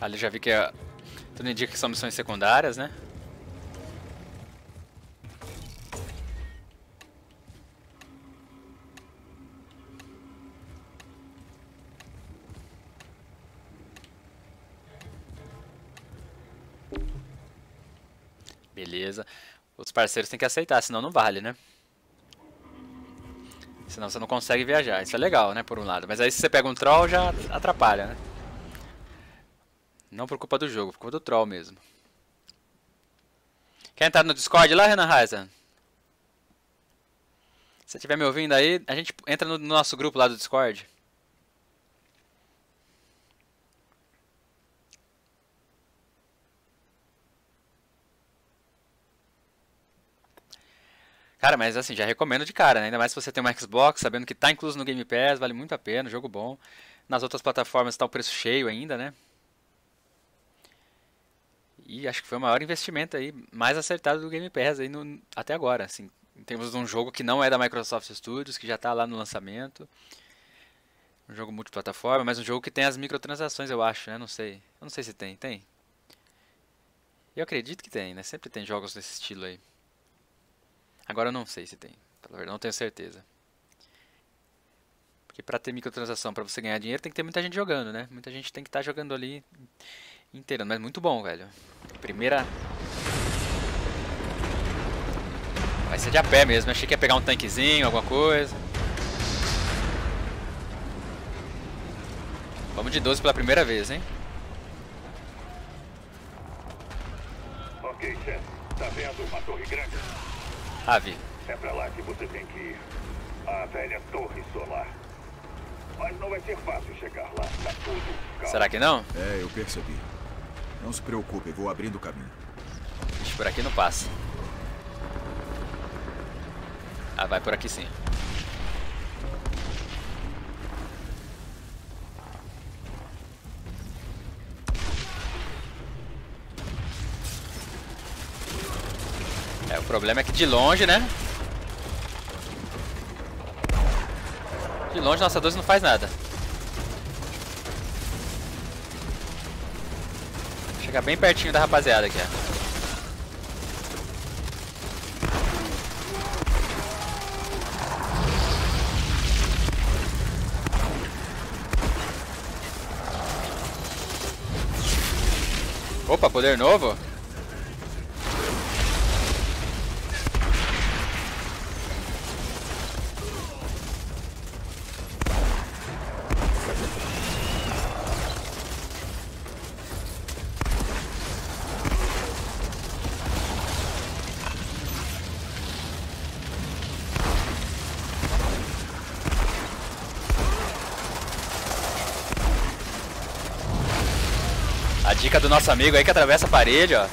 Ali já vi que é... Tudo indica que são missões secundárias, né? Beleza. Os parceiros têm que aceitar, senão não vale, né? Senão você não consegue viajar. Isso é legal, né? Por um lado. Mas aí se você pega um troll, já atrapalha, né? Não por culpa do jogo, por culpa do troll mesmo. Quer entrar no Discord lá, Renan Raiza? Se você estiver me ouvindo aí, a gente entra no nosso grupo lá do Discord. Cara, mas assim, já recomendo de cara, né? Ainda mais se você tem um Xbox, sabendo que tá incluso no Game Pass, vale muito a pena, jogo bom. Nas outras plataformas tá o preço cheio ainda, né? E acho que foi o maior investimento aí, mais acertado do Game Pass aí até agora, assim, em termos de um jogo que não é da Microsoft Studios, que já está lá no lançamento. Um jogo multiplataforma, mas um jogo que tem as microtransações, eu acho, né? Não sei. Eu não sei se tem. Tem? Eu acredito que tem, né? Sempre tem jogos desse estilo aí. Agora eu não sei se tem. Pela verdade, não tenho certeza. Porque para ter microtransação, para você ganhar dinheiro, tem que ter muita gente jogando, né? Muita gente tem que estar jogando ali... inteiro, mas muito bom, velho. Primeira... Vai ser de a pé mesmo. Achei que ia pegar um tanquezinho, alguma coisa. Vamos de 12 pela primeira vez, hein? Ok, chefe. Tá vendo uma torre grande? Ah, vi. É pra lá que você tem que ir. A velha torre solar. Mas não vai ser fácil chegar lá. Tá tudo calmo. Será que não? É, eu percebi. Não se preocupe, vou abrindo o caminho. Ixi, por aqui não passa. Ah, vai por aqui sim. É, o problema é que de longe, né? De longe, nossa 12 não faz nada. Chegar bem pertinho da rapaziada aqui, ó. Opa, poder novo? Dica do nosso amigo aí que atravessa a parede, ó.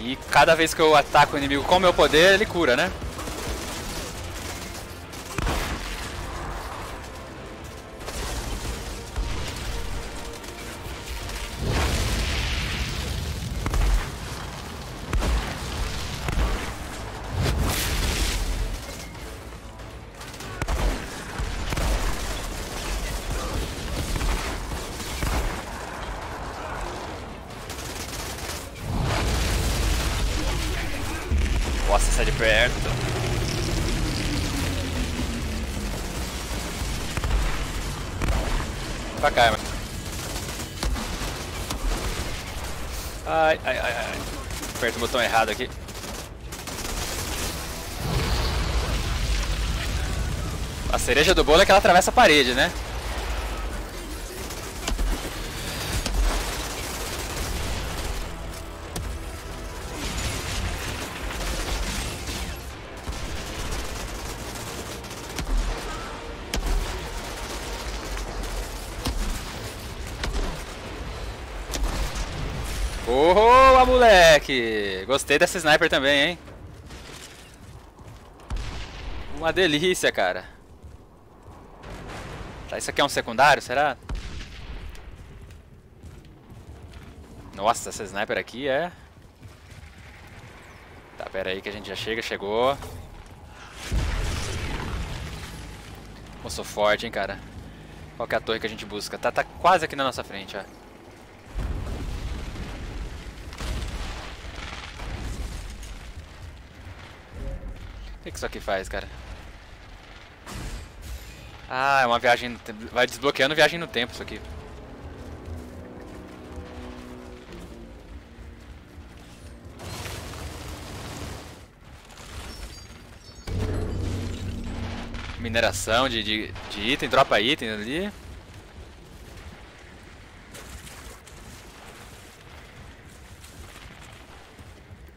E cada vez que eu ataco o inimigo com o meu poder, ele cura, né? Pra cá, mano. Ai, ai, ai, ai. Aperto o botão errado aqui. A cereja do bolo é que ela atravessa a parede, né? Boa, moleque! Gostei dessa sniper também, hein? Uma delícia, cara. Tá, isso aqui é um secundário, será? Nossa, essa sniper aqui é... Tá, pera aí que a gente já chegou. Eu sou forte, hein, cara. Qual que é a torre que a gente busca? Tá quase aqui na nossa frente, ó. O que isso aqui faz, cara? Ah, é uma viagem no tempo. Vai desbloqueando viagem no tempo isso aqui. Mineração de item, dropa item ali.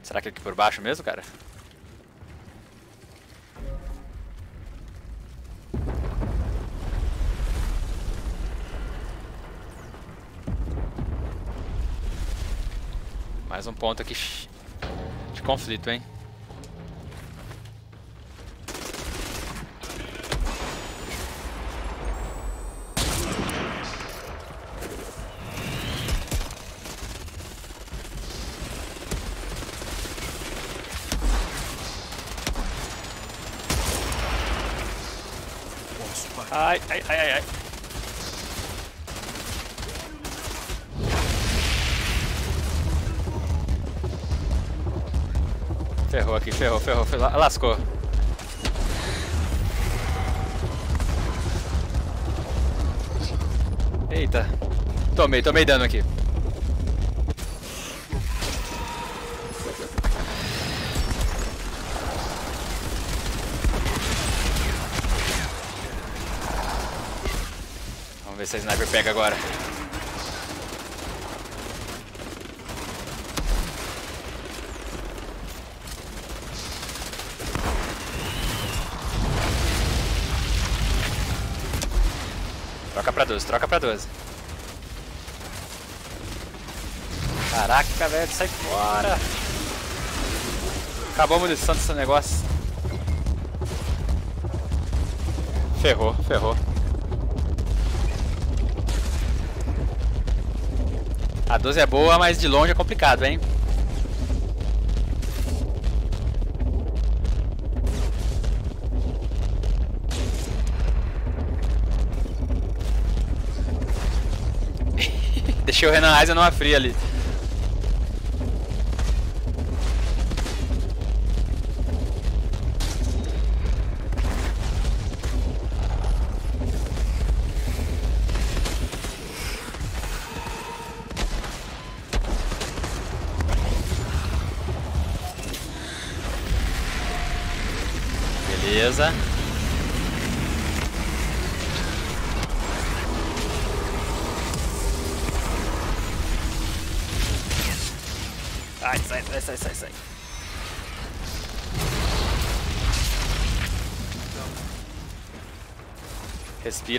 Será que é aqui por baixo mesmo, cara? Mais um ponto aqui de conflito, hein? Ai, ai, ai, ai, ai. Ferrou aqui, ferrou, lascou. Eita, tomei dano aqui. Vamos ver se a sniper pega agora. Troca pra 12. Caraca, velho, sai fora. Acabou a munição desse negócio. Ferrou. A 12 é boa, mas de longe é complicado, hein? Deixei o Renan Aizen numa fria ali. Beleza. Sai.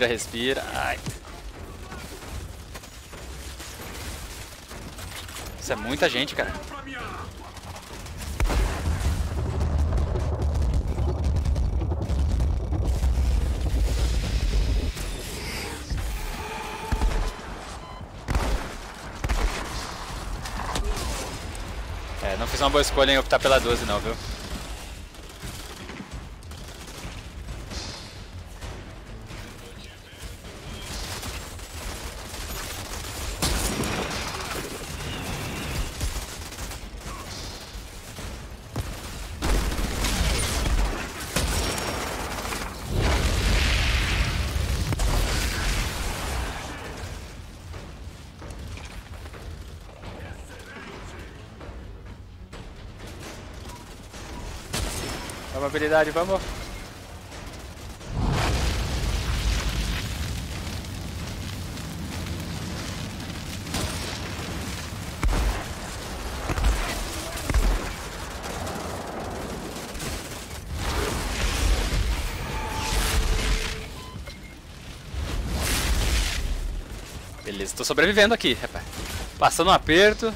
Respira. Ai. Isso é muita gente, cara. Não é uma boa escolha em optar pela 12 não, viu? Uma habilidade, vamos. Beleza, tô sobrevivendo aqui, rapaz. Passando um aperto.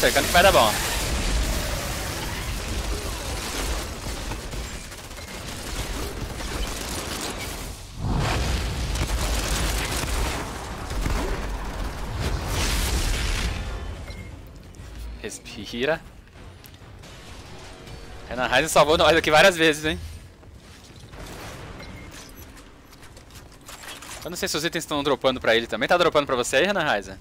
Cercando que vai dar bom. Respira. Renan Heisen salvou nós aqui várias vezes, hein? Eu não sei se os itens estão dropando pra ele também. Tá dropando pra você aí, Renan Heisen?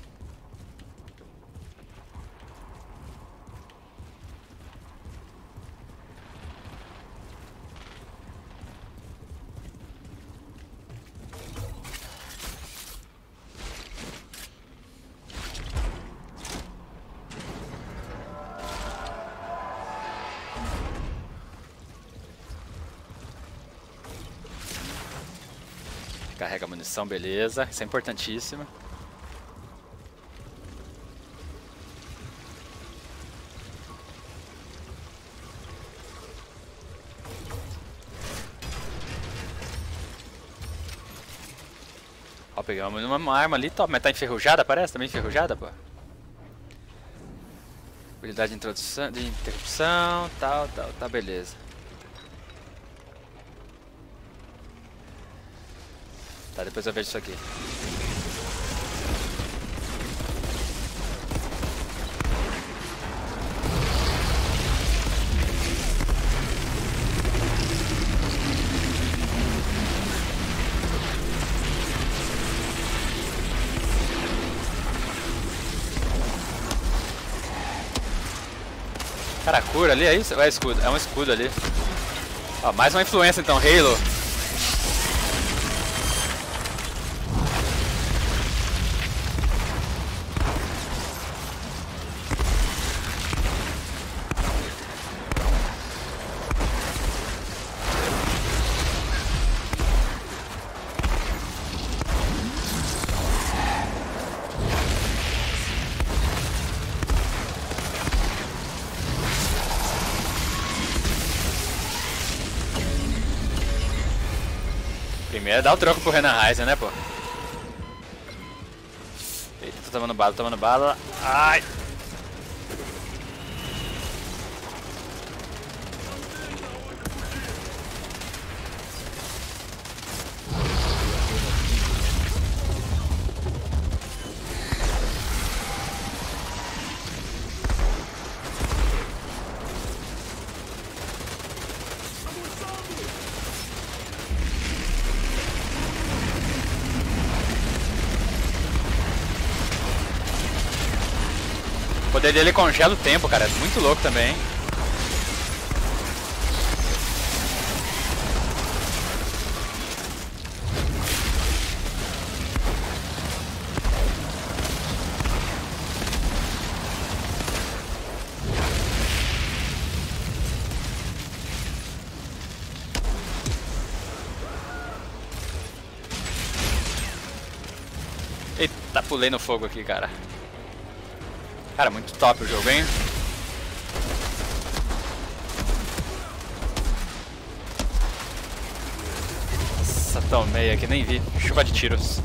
Carrega munição, beleza. Isso é importantíssimo. Ó, pegamos uma arma ali, top. Mas tá enferrujada, parece? Também enferrujada, pô. Habilidade de introdução, de interrupção, tal, tal. Tá, beleza. Tá, depois eu vejo isso aqui. Cara, cura ali, é isso? Ou é escudo? É um escudo ali. Ó, mais uma influência então, Halo. Dá o troco pro Renan Heisen, né, pô? Eita, tô tomando bala, Ai! Ele congela o tempo, cara. É muito louco também. Eita, pulei no fogo aqui, cara. Cara, muito top o jogo, hein? Nossa, tomei aqui, nem vi. Chuva de tiros.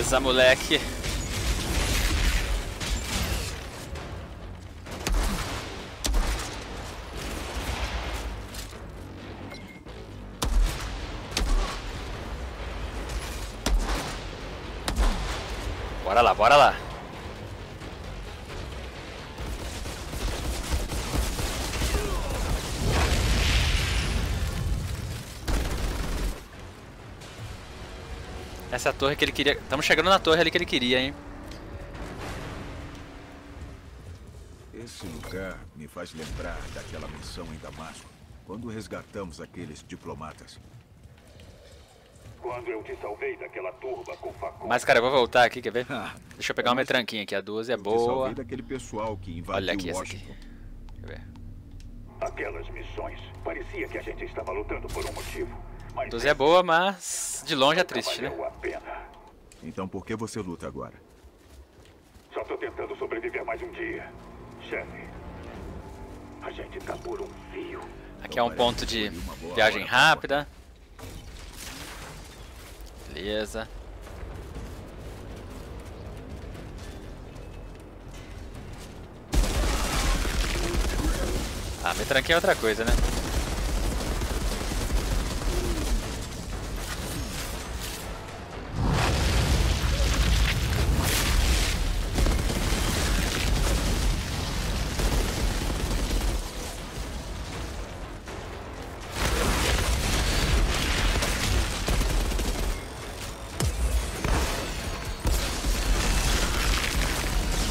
Beleza, moleque. Bora lá, bora lá. Essa é a torre que ele queria. Estamos chegando na torre ali que ele queria, hein? Esse lugar me faz lembrar daquela missão em Damasco, quando resgatamos aqueles diplomatas. Quando eu te salvei daquela turba com facão. Mas, cara, eu vou voltar aqui, quer ver? Deixa eu pegar uma metranquinha aqui, a 12 é boa. Eu te salvei daquele pessoal que invadiu. Olha aqui, Washington. Essa aqui. Quer ver? Aquelas missões, parecia que a gente estava lutando por um motivo. 12 é boa, mas de longe é triste, né? Então por que você luta agora? Só tô tentando sobreviver mais um dia, chefe. A gente tá por um fio. Aqui é um ponto de viagem rápida. Beleza. Ah, me tranquei é outra coisa, né?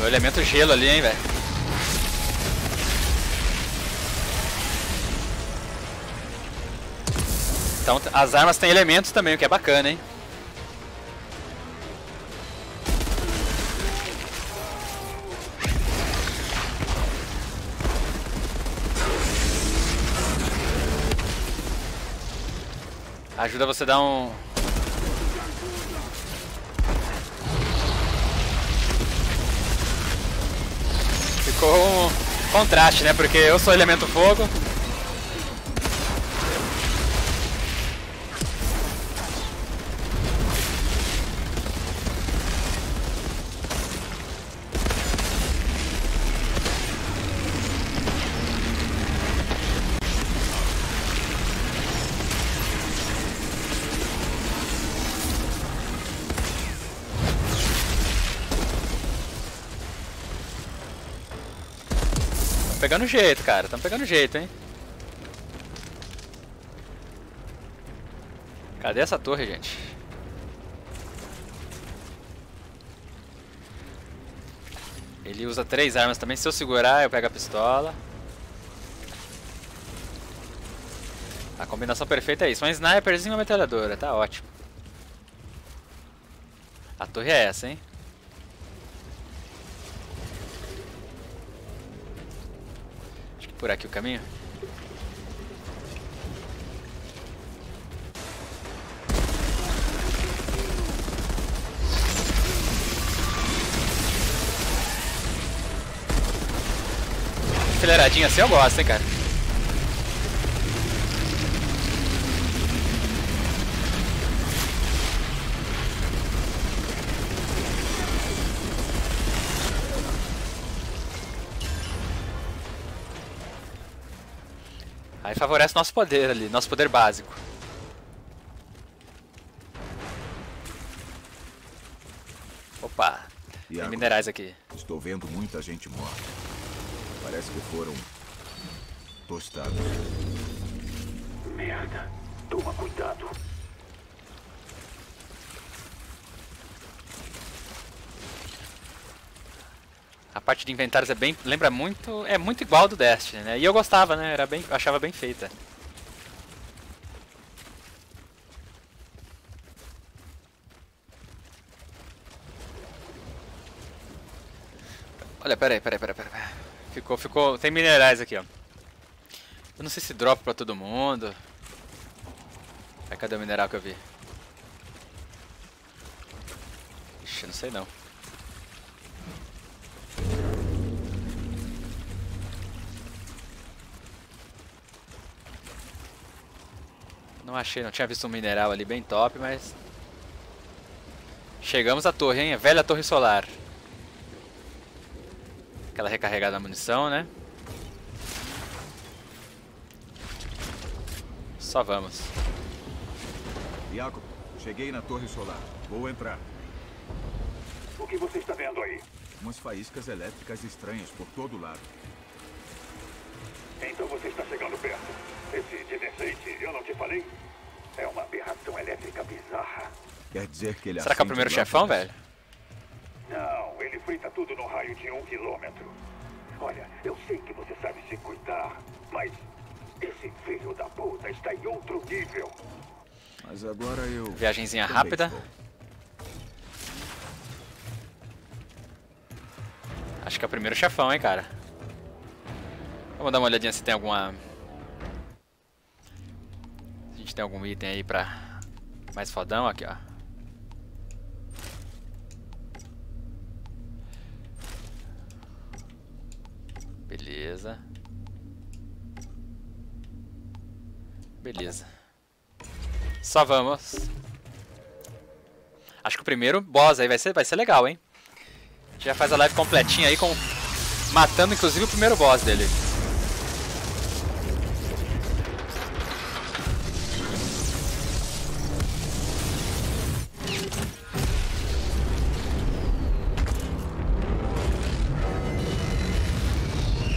Elemento gelo ali, hein, velho. Então as armas têm elementos também, o que é bacana, hein. Ajuda você a dar um... Ficou um contraste, né? Porque eu sou elemento fogo. Pegando jeito, cara, estamos pegando jeito, hein? Cadê essa torre, gente? Ele usa 3 armas também. Se eu segurar, eu pego a pistola. A combinação perfeita é isso. Um sniperzinho e uma metralhadora, tá ótimo. A torre é essa, hein? Por aqui o caminho? Aceleradinha assim eu gosto, hein, cara? Aí favorece nosso poder ali, nosso poder básico. Opa, tem minerais aqui. Estou vendo muita gente morta. Parece que foram tostados. Merda, toma cuidado. A parte de inventários é bem, lembra muito, é muito igual do Destiny, né? E eu gostava, né? Era bem, eu achava bem feita. Olha, peraí. Ficou, tem minerais aqui, ó. Eu não sei se dropa pra todo mundo. Aí, cadê o mineral que eu vi? Ixi, eu não sei não. Não achei, não tinha visto um mineral ali bem top, mas... Chegamos à torre, hein? A velha torre solar. Aquela recarregada na munição, né? Só vamos. Iaco, cheguei na torre solar. Vou entrar. O que você está vendo aí? Umas faíscas elétricas estranhas por todo lado. Então você está chegando perto. Esse detergente, eu não te falei? É uma aberração elétrica bizarra. Quer dizer que ele... Será que é o primeiro chefão, velho? Não, ele frita tudo no raio de 1 quilômetro. Olha, eu sei que você sabe se cuidar, mas... esse filho da puta está em outro nível. Mas agora eu... Viagenzinha rápida. Acho que é o primeiro chefão, hein, cara. Vamos dar uma olhadinha se tem alguma... se a gente tem algum item aí pra... mais fodão aqui, ó. Beleza. Beleza. Só vamos. Acho que o primeiro boss aí vai ser legal, hein? A gente já faz a live completinha aí, com... matando inclusive o primeiro boss dele.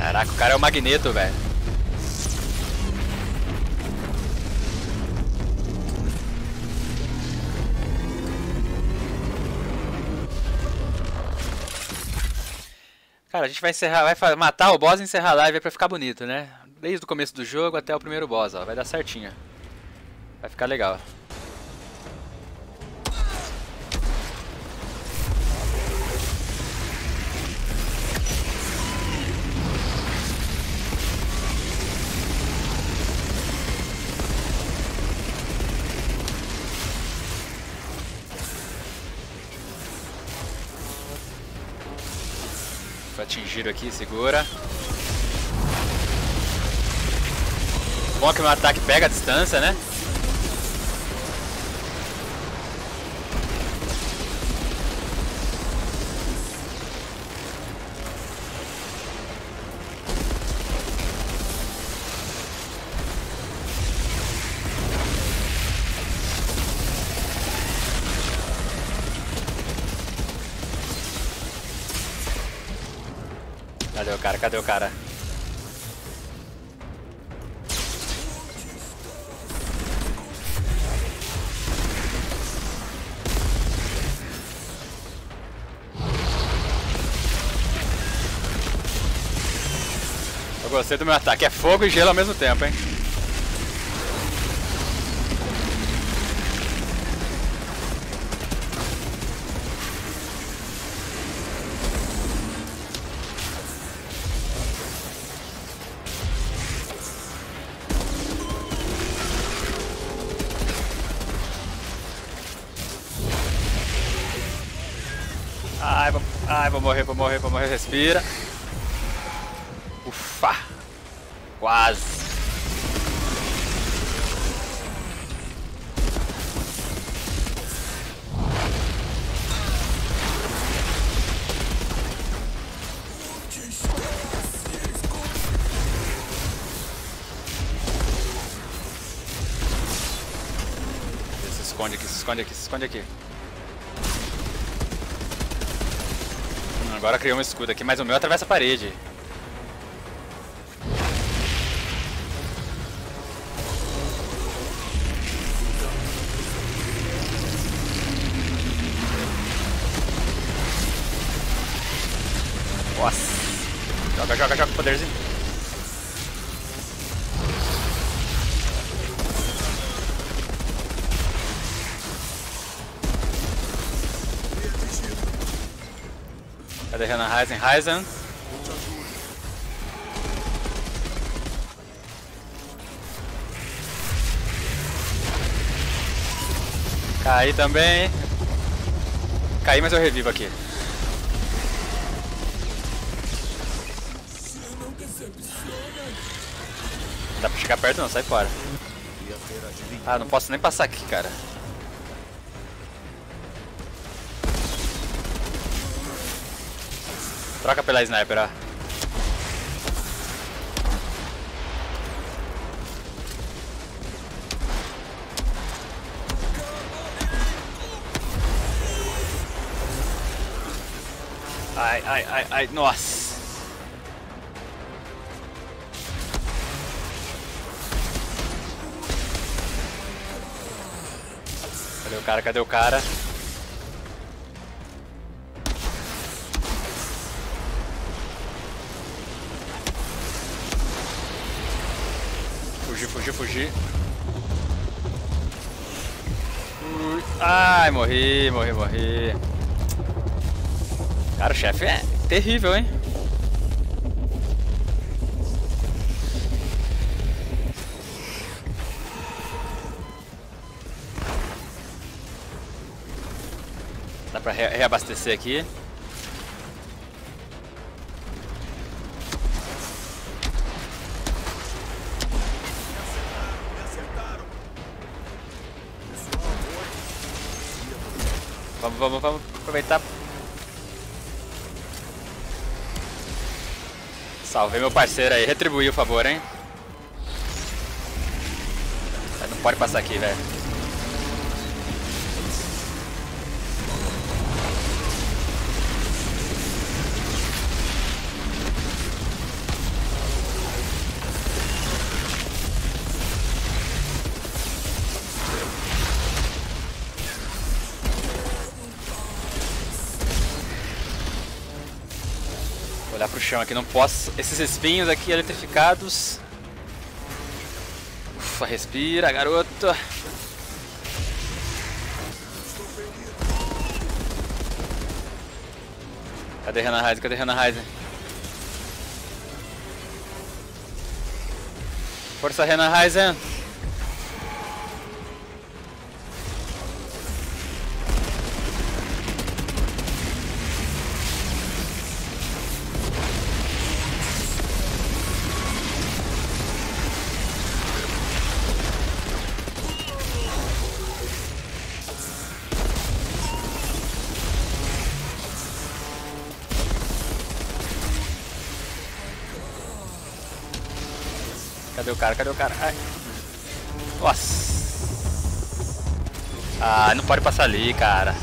Caraca, o cara é o Magneto, velho. Cara, a gente vai encerrar, vai matar o boss e encerrar a live aí pra ficar bonito, né? Desde o começo do jogo até o primeiro boss, ó. Vai dar certinho. Vai ficar legal. Giro aqui, segura. Bom que o meu ataque pega a distância, né? Cadê o cara? Eu gostei do meu ataque. É fogo e gelo ao mesmo tempo, hein? Vou morrer, respira. Ufa! Quase! Se esconde aqui, se esconde aqui, se esconde aqui. Agora criou um escudo aqui, mas o meu atravessa a parede. Nossa! Joga, joga, joga o poderzinho. Ryzen. Caí também. Caí, mas eu revivo aqui. Não dá pra chegar perto não, sai fora. Ah, não posso nem passar aqui, cara. Troca pela sniper, ó. Ai, ai, ai, ai, nossa. Cadê o cara? Cadê o cara? Fugir, fugir, fugir. Ai, morri, morri, morri. Cara, o chefe é terrível, hein? Dá pra reabastecer aqui. Vamos, vamos, vamos aproveitar. Salvei meu parceiro aí, retribuí o favor, hein? Não pode passar aqui, velho. Vou olhar pro chão aqui, não posso. Esses espinhos aqui eletrificados. Ufa, respira, garoto. Cadê Renan Heisen? Cadê Renan Heisen? Força, Renan Heisen! Cadê o cara? Cadê o cara? Ai. Nossa! Ah, não pode passar ali, cara.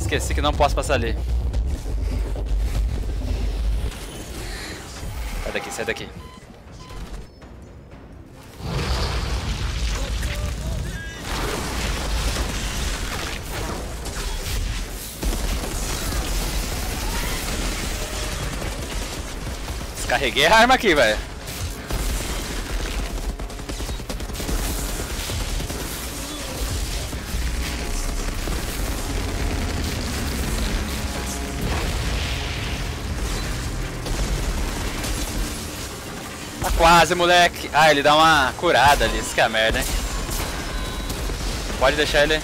Esqueci que não posso passar ali. Sai daqui, sai daqui. Descarreguei a arma aqui, velho. Quase, moleque. Ah, ele dá uma curada ali. Isso que é a merda, hein? Pode deixar ele.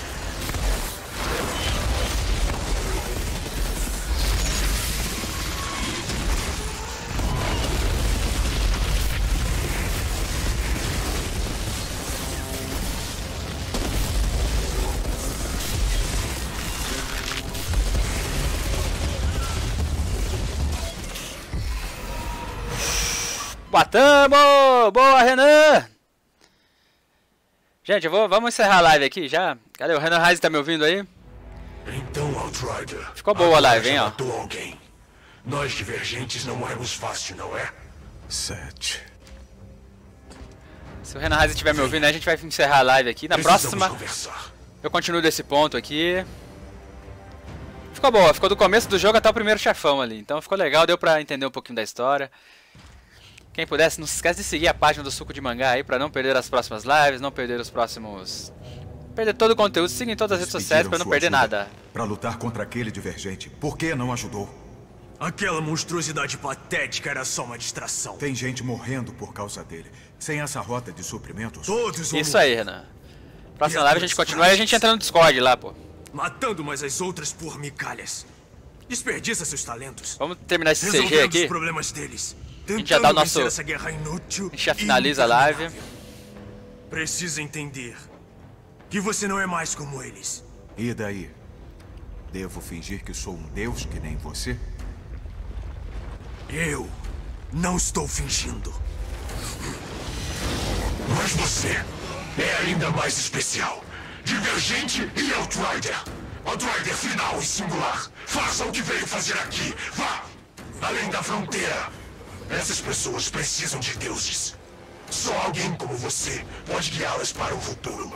Batamos! Boa, Renan! Gente, vamos encerrar a live aqui já. Cadê? O Renan Heisen tá me ouvindo aí? Então, Outrider, ficou boa a live, hein? Ó. Alguém. Nós divergentes não morremos fácil, não é? 7. Se o Renan Heisen estiver me ouvindo, a gente vai encerrar a live aqui. Na próxima, eu continuo desse ponto aqui. Ficou boa, ficou do começo do jogo até o primeiro chefão ali. Então ficou legal, deu pra entender um pouquinho da história. Quem pudesse, não se esquece de seguir a página do Suco de Mangá aí pra não perder as próximas lives, não perder os próximos... Perder todo o conteúdo, siga em todas as redes sociais pra não perder nada. Pra lutar contra aquele divergente, por que não ajudou? Aquela monstruosidade patética era só uma distração. Tem gente morrendo por causa dele, sem essa rota de suprimentos... Todos isso aí, Renan. Próxima live a gente continua e a gente entra no Discord lá, pô. Matando mais as outras por migalhas. Desperdiça seus talentos. Vamos terminar esse CG aqui. Os problemas deles. A gente já dá o nosso... A gente já finaliza a live. Precisa entender que você não é mais como eles. E daí? Devo fingir que sou um deus que nem você? Eu não estou fingindo. Mas você é ainda mais especial. Divergente e Outrider. Outrider final e singular. Faça o que veio fazer aqui. Vá! Além da fronteira. Essas pessoas precisam de deuses. Só alguém como você pode guiá-las para o futuro.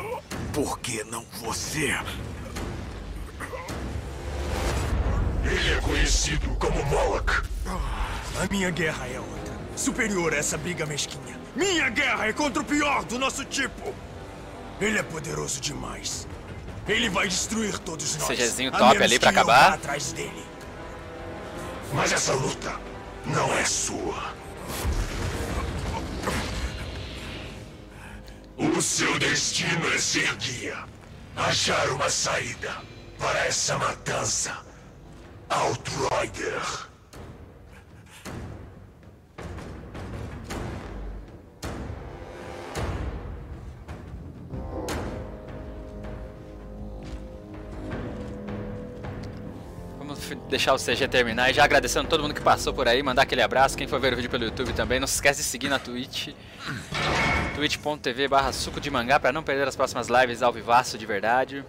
Por que não você? Ele é conhecido como Moloch. A minha guerra é outra. Superior a essa briga mesquinha. Minha guerra é contra o pior do nosso tipo. Ele é poderoso demais. Ele vai destruir todos nós. CGzinho top ali pra acabar. Atrás dele. Mas essa luta não é sua. O seu destino é ser guia. Achar uma saída para essa matança. Outrider. Deixar o CG terminar e já agradecendo todo mundo que passou por aí, mandar aquele abraço, quem for ver o vídeo pelo YouTube também, não se esquece de seguir na Twitch, twitch.tv/sucodemangá pra não perder as próximas lives ao vivaço de verdade.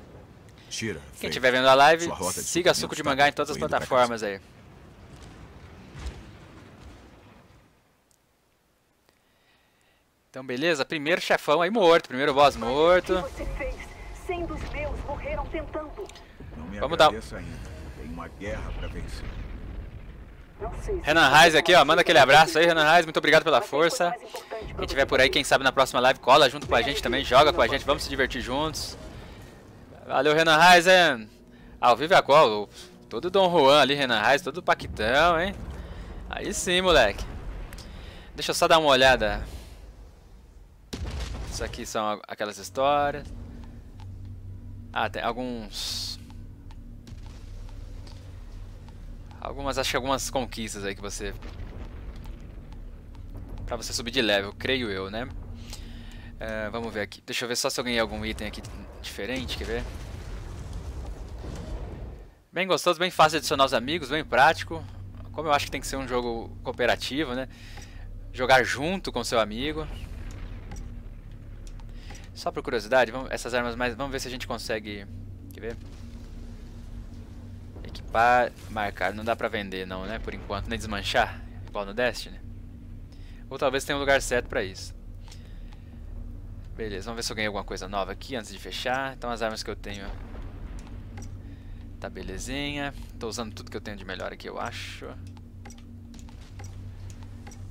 Quem estiver vendo a live, siga Suco de Mangá em todas as plataformas aí. Então beleza, primeiro chefão aí morto, primeiro boss morto. Vamos dar... uma guerra pra vencer. Renan Reis aqui, ó, manda aquele abraço aí, Renan Reis, muito obrigado pela força. Quem tiver por aí, quem sabe na próxima live cola junto com a gente também, joga com a gente, vamos se divertir juntos. Valeu, Renan Reis, hein? Ao vivo é a qual? Todo Dom Juan ali, Renan Reis, todo paquitão, hein? Aí sim, moleque. Deixa eu só dar uma olhada. Isso aqui são aquelas histórias. Ah, tem alguns... acho que algumas conquistas aí que você... pra você subir de level, creio eu, né? Vamos ver aqui. Deixa eu ver só se eu ganhei algum item aqui diferente, quer ver? Bem gostoso, bem fácil de adicionar os amigos, bem prático. Como eu acho que tem que ser um jogo cooperativo, né? Jogar junto com seu amigo. Só por curiosidade, vamos, essas armas mais... vamos ver se a gente consegue... quer ver? Equipar, marcar, não dá pra vender não, né, por enquanto, nem desmanchar, igual no Destiny. Ou talvez tenha um lugar certo pra isso. Beleza, vamos ver se eu ganhei alguma coisa nova aqui antes de fechar. Então as armas que eu tenho, tá belezinha. Tô usando tudo que eu tenho de melhor aqui, eu acho.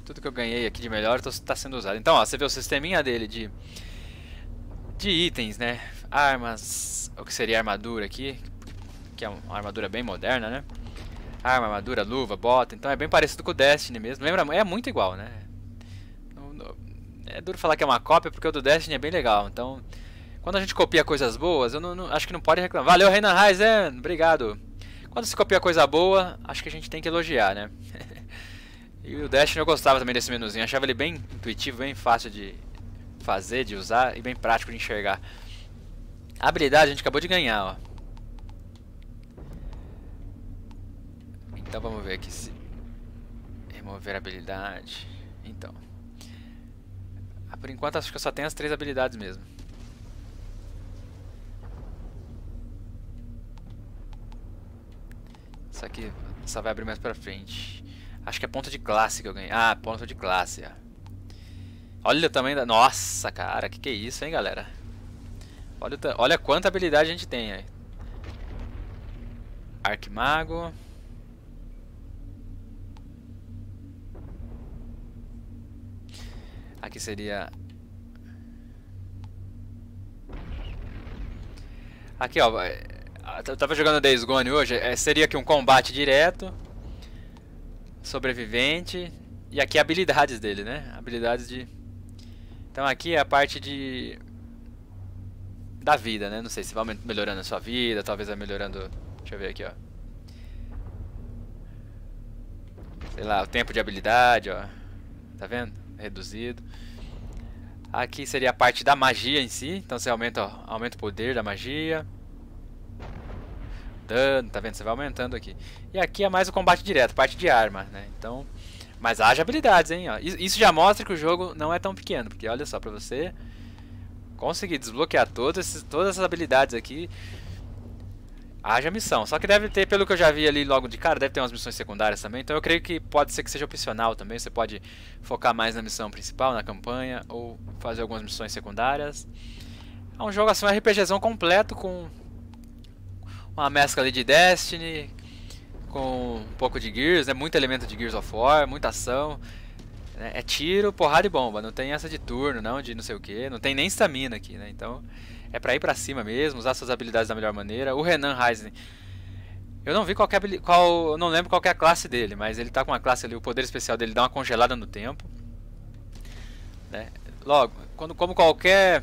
Tudo que eu ganhei aqui de melhor tá sendo usado. Então ó, você vê o sisteminha dele de itens, né, armas, o que seria armadura aqui. Que é uma armadura bem moderna, né? Arma, armadura, luva, bota. Então é bem parecido com o Destiny mesmo. Lembra? É muito igual, né? É duro falar que é uma cópia, porque o do Destiny é bem legal. Então, quando a gente copia coisas boas, eu acho que não pode reclamar. Valeu, Renan Raizen! Obrigado! Quando se copia coisa boa, acho que a gente tem que elogiar, né? E o Destiny eu gostava também desse menuzinho. Achava ele bem intuitivo, bem fácil de fazer, de usar e bem prático de enxergar. A habilidade a gente acabou de ganhar, ó. Então vamos ver aqui se remover habilidade. Então, por enquanto acho que eu só tenho as 3 habilidades mesmo. Isso aqui só vai abrir mais pra frente. Acho que é ponto de classe que eu ganhei. Ah, ponto de classe. Ó. Olha o tamanho da... nossa, cara, que é isso, hein, galera? Olha, olha quanta habilidade a gente tem aí. Arquimago. Aqui seria... aqui ó, eu tava jogando Days Gone hoje, seria aqui um combate direto, sobrevivente, e aqui habilidades dele, né? Habilidades de... então aqui é a parte de... da vida, né? Não sei se vai melhorando a sua vida, talvez vai melhorando... deixa eu ver aqui ó. Sei lá, o tempo de habilidade, ó. Tá vendo? Reduzido. Aqui seria a parte da magia em si. Então você aumenta, ó, aumenta o poder da magia. Dano, tá vendo? Você vai aumentando aqui. E aqui é mais o combate direto, parte de arma, né? Então Mas haja habilidades, hein? Ó, isso já mostra que o jogo não é tão pequeno, porque olha só, pra você conseguir desbloquear todas essas habilidades aqui, haja missão. Só que deve ter, pelo que eu já vi ali logo de cara, deve ter umas missões secundárias também. Então eu creio que pode ser que seja opcional também. Você pode focar mais na missão principal, na campanha, ou fazer algumas missões secundárias. É um jogo assim, um RPGzão completo, com uma mescla ali de Destiny, com um pouco de Gears, né? Muito elemento de Gears of War, muita ação. É tiro, porrada e bomba, não tem essa de turno, não, de não sei o que, não tem nem stamina aqui, né? Então é pra ir pra cima mesmo, usar suas habilidades da melhor maneira. O Renan Heisen, eu não vi eu não lembro qual que é a classe dele, mas ele tá com uma classe ali, o poder especial dele dá uma congelada no tempo, né? Logo, como qualquer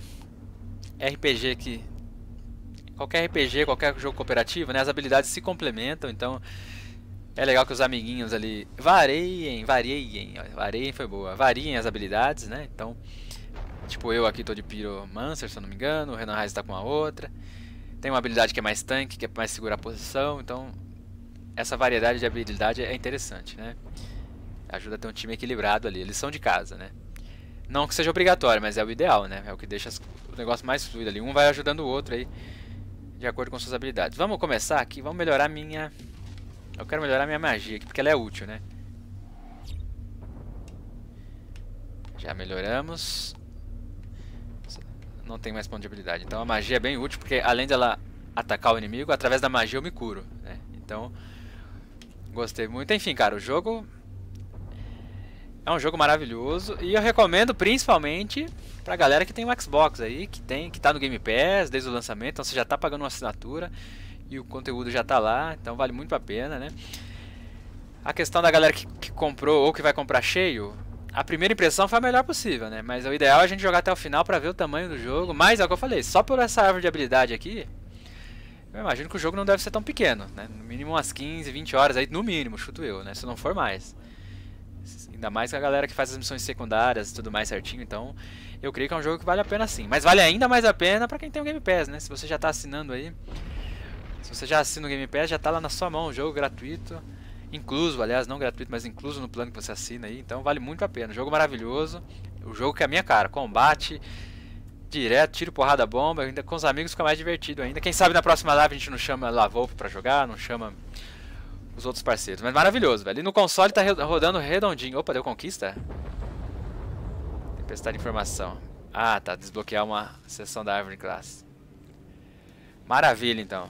RPG que... qualquer RPG, qualquer jogo cooperativo, né? As habilidades se complementam, então é legal que os amiguinhos ali variem as habilidades, né? Então, tipo, eu aqui tô de Pyromancer, se eu não me engano, o Renan Reis tá com a outra. Tem uma habilidade que é mais tanque, que é mais segurar a posição, então essa variedade de habilidade é interessante, né? Ajuda a ter um time equilibrado ali, eles são de casa, né? Não que seja obrigatório, mas é o ideal, né? É o que deixa o negócio mais fluido ali, um vai ajudando o outro aí, de acordo com suas habilidades. Vamos começar aqui, vamos melhorar minha... eu quero melhorar minha magia aqui, porque ela é útil, né? Já melhoramos. Não tem mais ponto de habilidade. Então a magia é bem útil, porque além dela atacar o inimigo, através da magia eu me curo, né? Então, gostei muito. Enfim, cara, o jogo é um jogo maravilhoso. E eu recomendo principalmente pra galera que tem um Xbox aí, que tá no Game Pass desde o lançamento. Então você já tá pagando uma assinatura e o conteúdo já tá lá, então vale muito a pena, né? A questão da galera que comprou ou que vai comprar cheio, a primeira impressão foi a melhor possível, né? Mas o ideal é a gente jogar até o final pra ver o tamanho do jogo. Mas é o que eu falei, só por essa árvore de habilidade aqui, eu imagino que o jogo não deve ser tão pequeno, né? No mínimo umas 15, 20 horas aí, no mínimo, chuto eu, né? Se não for mais. Ainda mais que a galera que faz as missões secundárias e tudo mais certinho, então eu creio que é um jogo que vale a pena sim. Mas vale ainda mais a pena pra quem tem o Game Pass, né? Se você já tá assinando aí... se você já assina o Game Pass, já tá lá na sua mão o jogo gratuito, incluso, aliás, não gratuito, mas incluso no plano que você assina aí, então vale muito a pena. Um jogo maravilhoso, o jogo que é a minha cara, combate, direto, tiro, porrada, bomba, ainda com os amigos fica mais divertido ainda. Quem sabe na próxima live a gente não chama Lavolpe pra jogar, não chama os outros parceiros, mas maravilhoso, velho. E no console tá rodando redondinho. Opa, deu conquista? Tempestade de informação. Ah, tá, desbloquear uma sessão da árvore de classe. Maravilha, então.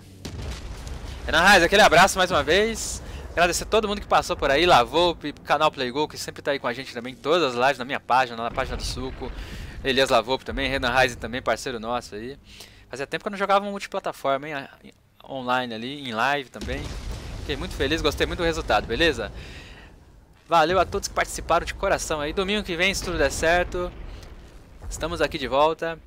Renan Reis, aquele abraço mais uma vez. Agradecer a todo mundo que passou por aí, Lavolpe, canal PlayGo, que sempre tá aí com a gente também, todas as lives, na minha página, na página do Suco. Elias Lavolpe também, Renan Reis também, parceiro nosso aí. Fazia tempo que eu não jogava multiplataforma, hein? Online ali, em live também. Fiquei muito feliz, gostei muito do resultado, beleza? Valeu a todos que participaram de coração aí. Domingo que vem, se tudo der certo, estamos aqui de volta.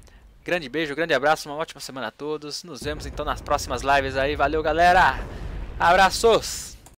Grande beijo, grande abraço, uma ótima semana a todos. Nos vemos então nas próximas lives aí. Valeu, galera. Abraços.